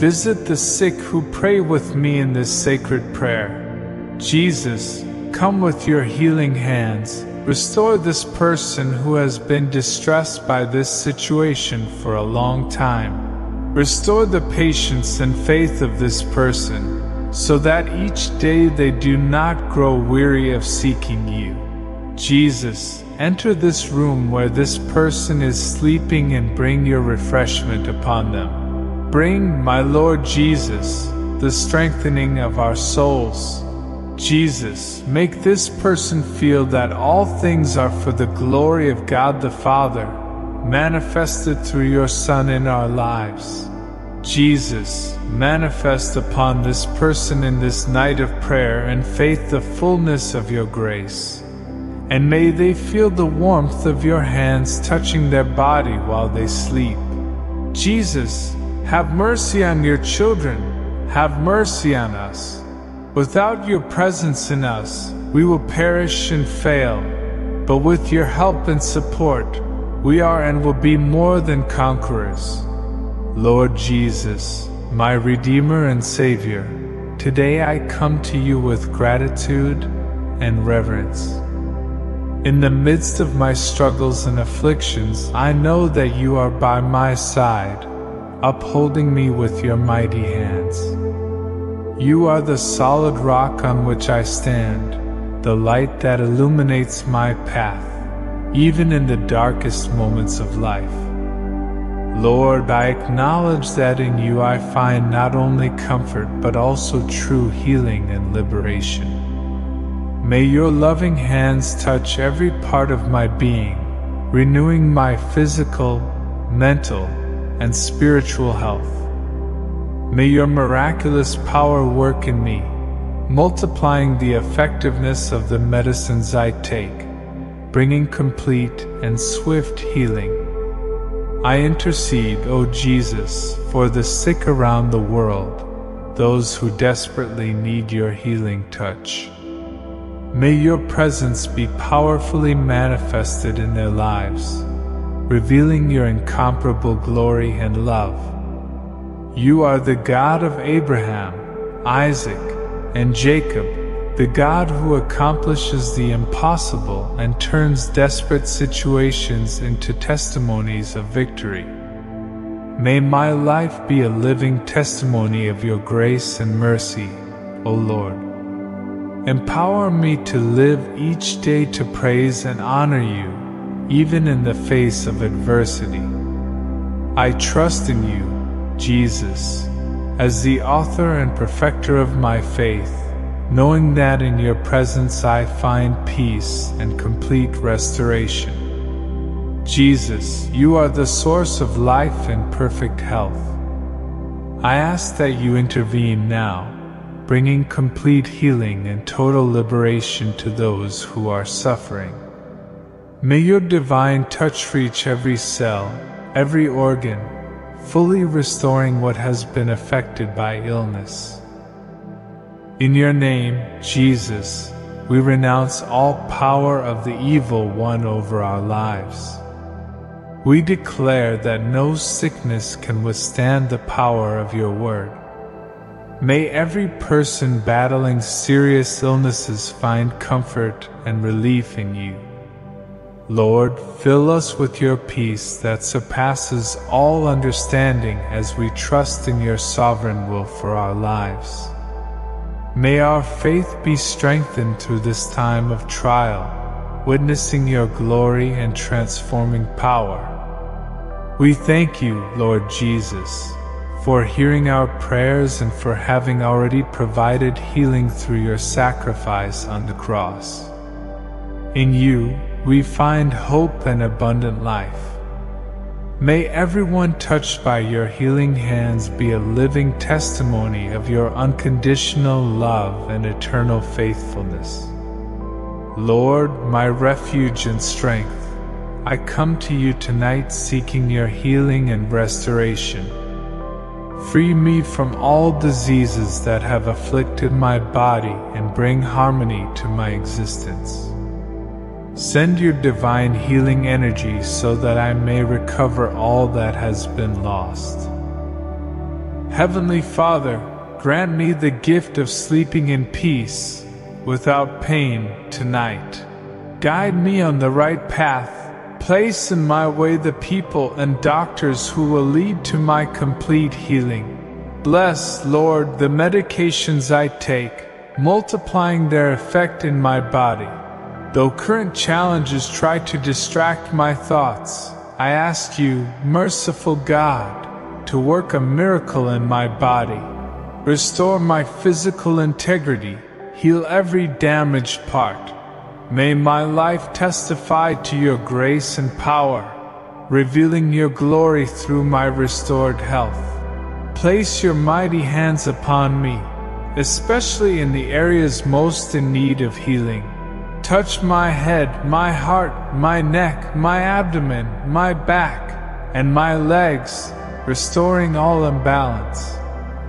Visit the sick who pray with me in this sacred prayer. Jesus, come with your healing hands. Restore this person who has been distressed by this situation for a long time. Restore the patience and faith of this person, so that each day they do not grow weary of seeking you. Jesus, enter this room where this person is sleeping and bring your refreshment upon them. Bring, my Lord Jesus, the strengthening of our souls. Jesus, make this person feel that all things are for the glory of God the Father, manifested through your Son in our lives. Jesus, manifest upon this person in this night of prayer and faith the fullness of your grace. And may they feel the warmth of your hands touching their body while they sleep. Jesus, have mercy on your children, have mercy on us. Without your presence in us, we will perish and fail, but with your help and support, we are and will be more than conquerors. Lord Jesus, my Redeemer and Savior, today I come to you with gratitude and reverence. In the midst of my struggles and afflictions, I know that you are by my side, upholding me with your mighty hands. You are the solid rock on which I stand, the light that illuminates my path, even in the darkest moments of life. Lord, I acknowledge that in you I find not only comfort, but also true healing and liberation. May your loving hands touch every part of my being, renewing my physical, mental, and spiritual health. May your miraculous power work in me, multiplying the effectiveness of the medicines I take, bringing complete and swift healing. I intercede, O Jesus, for the sick around the world, those who desperately need your healing touch. May your presence be powerfully manifested in their lives, revealing your incomparable glory and love. You are the God of Abraham, Isaac, and Jacob, the God who accomplishes the impossible and turns desperate situations into testimonies of victory. May my life be a living testimony of your grace and mercy, O Lord. Empower me to live each day to praise and honor you, even in the face of adversity. I trust in you, Jesus, as the author and perfecter of my faith, knowing that in your presence I find peace and complete restoration. Jesus, you are the source of life and perfect health. I ask that you intervene now, bringing complete healing and total liberation to those who are suffering. May your divine touch reach every cell, every organ, fully restoring what has been affected by illness. In your name, Jesus, we renounce all power of the evil one over our lives. We declare that no sickness can withstand the power of your word. May every person battling serious illnesses find comfort and relief in you. Lord, fill us with your peace that surpasses all understanding as we trust in your sovereign will for our lives. May our faith be strengthened through this time of trial, witnessing your glory and transforming power. We thank you, Lord Jesus, for hearing our prayers and for having already provided healing through your sacrifice on the cross. In you, we find hope and abundant life. May everyone touched by your healing hands be a living testimony of your unconditional love and eternal faithfulness. Lord, my refuge and strength, I come to you tonight seeking your healing and restoration. Free me from all diseases that have afflicted my body and bring harmony to my existence. Send your divine healing energy so that I may recover all that has been lost. Heavenly Father, grant me the gift of sleeping in peace, without pain, tonight. Guide me on the right path. Place in my way the people and doctors who will lead to my complete healing. Bless, Lord, the medications I take, multiplying their effect in my body. Though current challenges try to distract my thoughts, I ask you, merciful God, to work a miracle in my body. Restore my physical integrity, heal every damaged part. May my life testify to your grace and power, revealing your glory through my restored health. Place your mighty hands upon me, especially in the areas most in need of healing. Touch my head, my heart, my neck, my abdomen, my back, and my legs, restoring all imbalance.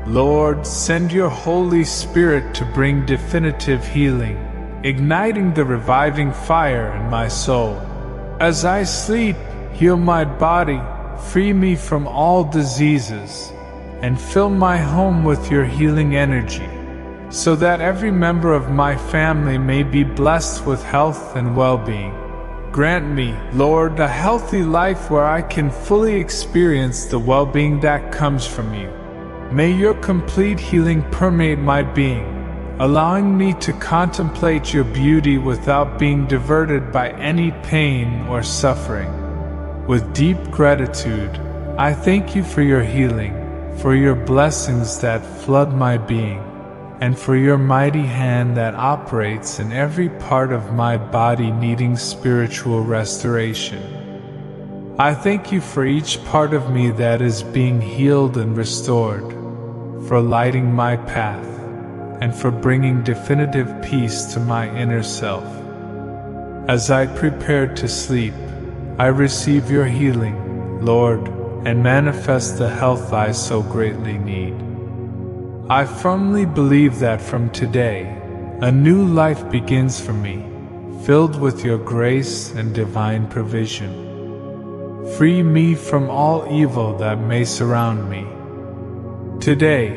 Lord, send your Holy Spirit to bring definitive healing, igniting the reviving fire in my soul. As I sleep, heal my body, free me from all diseases, and fill my home with your healing energy, so that every member of my family may be blessed with health and well-being. Grant me, Lord, a healthy life where I can fully experience the well-being that comes from you. May your complete healing permeate my being, allowing me to contemplate your beauty without being diverted by any pain or suffering. With deep gratitude, I thank you for your healing, for your blessings that flood my being, and for your mighty hand that operates in every part of my body needing spiritual restoration. I thank you for each part of me that is being healed and restored, for lighting my path, and for bringing definitive peace to my inner self. As I prepare to sleep, I receive your healing, Lord, and manifest the health I so greatly need. I firmly believe that from today, a new life begins for me, filled with your grace and divine provision. Free me from all evil that may surround me. Today,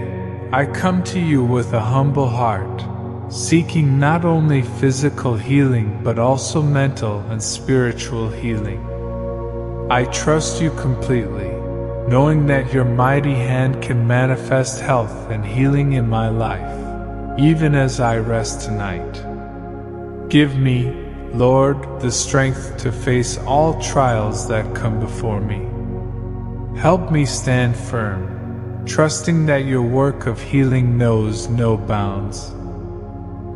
I come to you with a humble heart, seeking not only physical healing but also mental and spiritual healing. I trust you completely, knowing that your mighty hand can manifest health and healing in my life, even as I rest tonight. Give me, Lord, the strength to face all trials that come before me. Help me stand firm, trusting that your work of healing knows no bounds.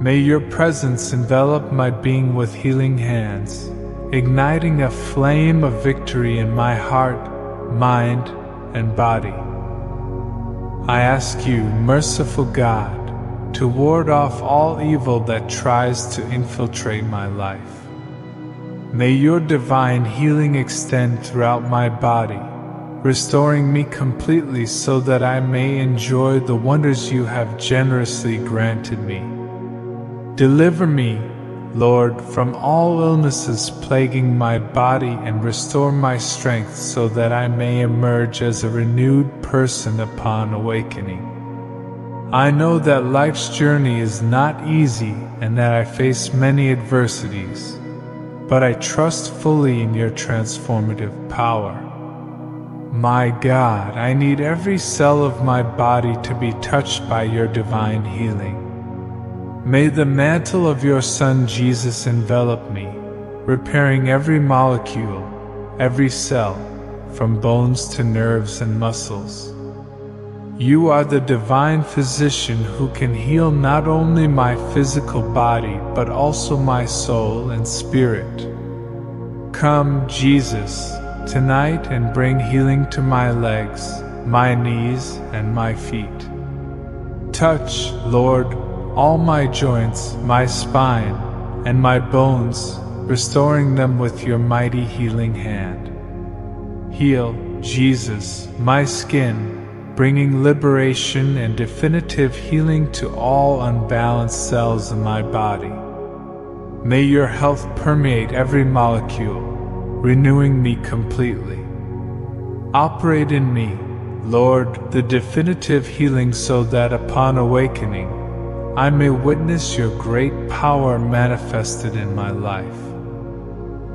May your presence envelop my being with healing hands, igniting a flame of victory in my heart, mind, and body. I ask you, merciful God, to ward off all evil that tries to infiltrate my life. May your divine healing extend throughout my body, restoring me completely so that I may enjoy the wonders you have generously granted me. Deliver me, Lord, from all illnesses plaguing my body and restore my strength so that I may emerge as a renewed person upon awakening. I know that life's journey is not easy and that I face many adversities, but I trust fully in your transformative power. My God, I need every cell of my body to be touched by your divine healing. May the mantle of your Son Jesus envelop me, repairing every molecule, every cell, from bones to nerves and muscles. You are the divine physician who can heal not only my physical body but also my soul and spirit. Come, Jesus, tonight and bring healing to my legs, my knees, and my feet. Touch, Lord, all my joints, my spine, and my bones, restoring them with your mighty healing hand. Heal, Jesus, my skin, bringing liberation and definitive healing to all unbalanced cells in my body. May your health permeate every molecule, renewing me completely. Operate in me, Lord, the definitive healing, so that upon awakening, I may witness your great power manifested in my life.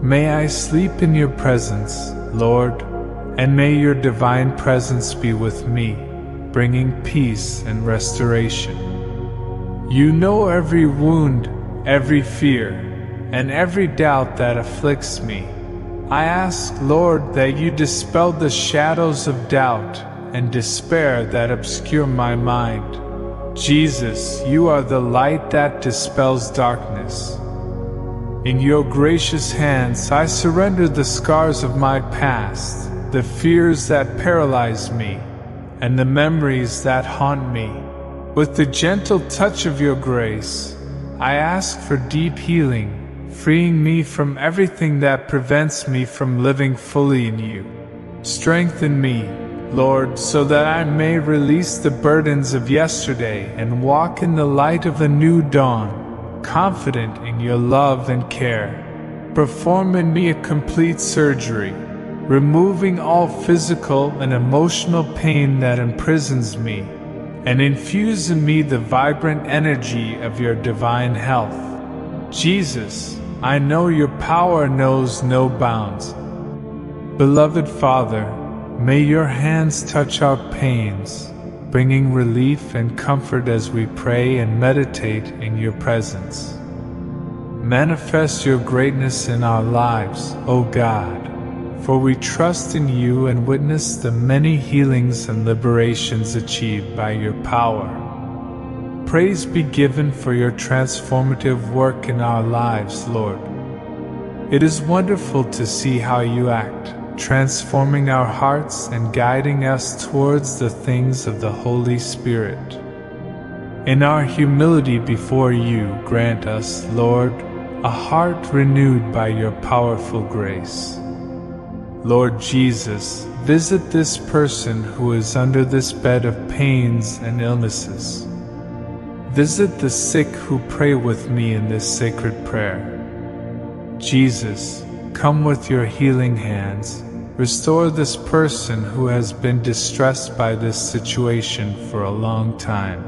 May I sleep in your presence, Lord, and may your divine presence be with me, bringing peace and restoration. You know every wound, every fear, and every doubt that afflicts me. I ask, Lord, that you dispel the shadows of doubt and despair that obscure my mind. Jesus, you are the light that dispels darkness. In your gracious hands, I surrender the scars of my past, the fears that paralyze me, and the memories that haunt me. With the gentle touch of your grace, I ask for deep healing, freeing me from everything that prevents me from living fully in you. Strengthen me, Lord, so that I may release the burdens of yesterday and walk in the light of a new dawn, confident in your love and care. Perform in me a complete surgery, removing all physical and emotional pain that imprisons me, and infuse in me the vibrant energy of your divine health. Jesus, I know your power knows no bounds. Beloved Father, may your hands touch our pains, bringing relief and comfort as we pray and meditate in your presence. Manifest your greatness in our lives, O God, for we trust in you and witness the many healings and liberations achieved by your power. Praise be given for your transformative work in our lives, Lord. It is wonderful to see how you act, transforming our hearts and guiding us towards the things of the Holy Spirit. In our humility before you, grant us, Lord, a heart renewed by your powerful grace. Lord Jesus, visit this person who is under this bed of pains and illnesses. Visit the sick who pray with me in this sacred prayer. Jesus, come with your healing hands. Restore this person who has been distressed by this situation for a long time.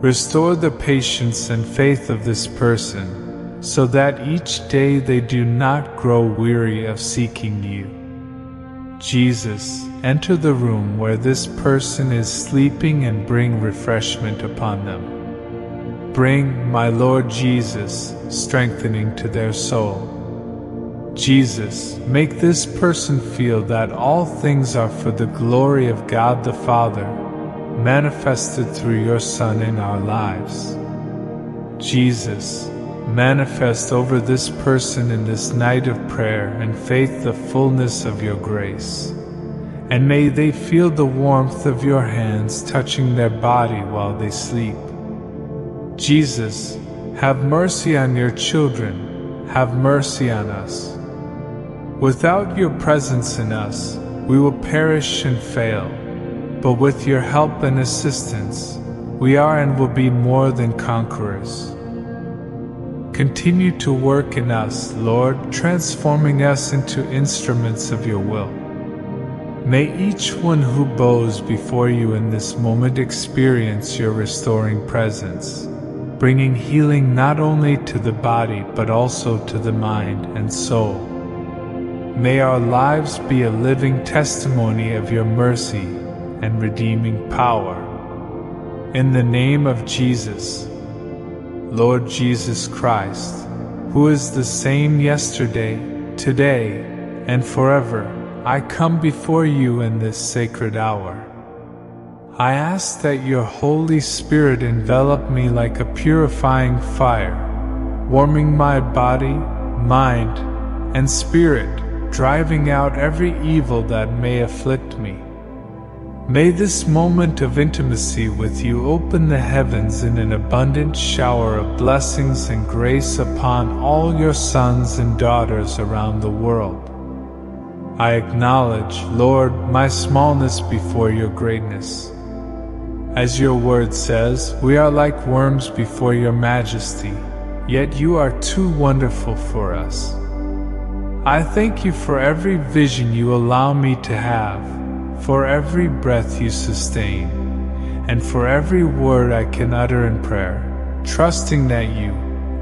Restore the patience and faith of this person, so that each day they do not grow weary of seeking you. Jesus, enter the room where this person is sleeping and bring refreshment upon them. Bring, my Lord Jesus, strengthening to their soul. Jesus, make this person feel that all things are for the glory of God the Father, manifested through your Son in our lives. Jesus, manifest over this person in this night of prayer and faith the fullness of your grace, and may they feel the warmth of your hands touching their body while they sleep. Jesus, have mercy on your children, have mercy on us. Without your presence in us, we will perish and fail, but with your help and assistance, we are and will be more than conquerors. Continue to work in us, Lord, transforming us into instruments of your will. May each one who bows before you in this moment experience your restoring presence, bringing healing not only to the body but also to the mind and soul. May our lives be a living testimony of your mercy and redeeming power. In the name of Jesus, Lord Jesus Christ, who is the same yesterday, today, and forever, I come before you in this sacred hour. I ask that your Holy Spirit envelop me like a purifying fire, warming my body, mind, and spirit, driving out every evil that may afflict me. May this moment of intimacy with you open the heavens in an abundant shower of blessings and grace upon all your sons and daughters around the world. I acknowledge, Lord, my smallness before your greatness. As your word says, we are like worms before your majesty, yet you are too wonderful for us. I thank you for every vision you allow me to have, for every breath you sustain, and for every word I can utter in prayer, trusting that you,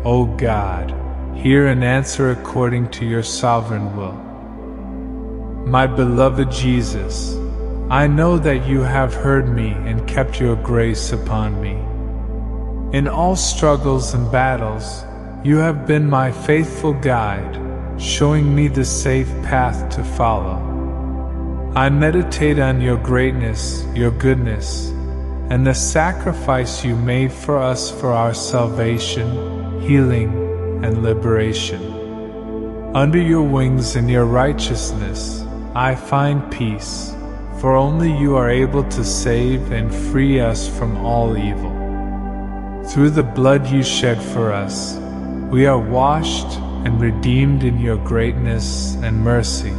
O God, hear and answer according to your sovereign will. My beloved Jesus, I know that you have heard me and kept your grace upon me. In all struggles and battles, you have been my faithful guide, showing me the safe path to follow. I meditate on your greatness, your goodness, and the sacrifice you made for us for our salvation, healing, and liberation. Under your wings and your righteousness, I find peace. For only you are able to save and free us from all evil. Through the blood you shed for us, we are washed and redeemed in your greatness and mercy.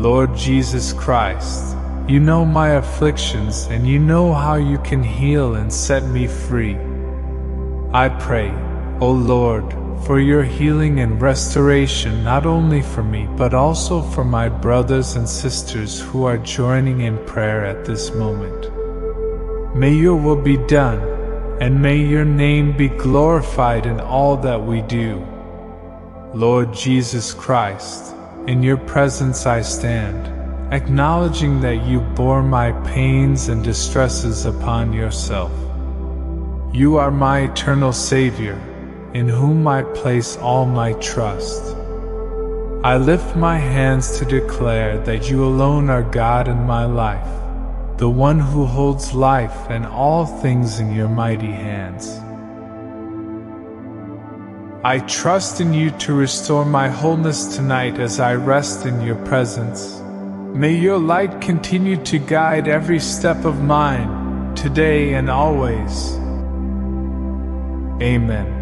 Lord Jesus Christ, you know my afflictions and you know how you can heal and set me free. I pray, O Lord, for your healing and restoration, not only for me, but also for my brothers and sisters who are joining in prayer at this moment. May your will be done, and may your name be glorified in all that we do. Lord Jesus Christ, in your presence I stand, acknowledging that you bore my pains and distresses upon yourself. You are my eternal Savior, in whom I place all my trust. I lift my hands to declare that you alone are God in my life, the one who holds life and all things in your mighty hands. I trust in you to restore my wholeness tonight as I rest in your presence. May your light continue to guide every step of mine, today and always. Amen.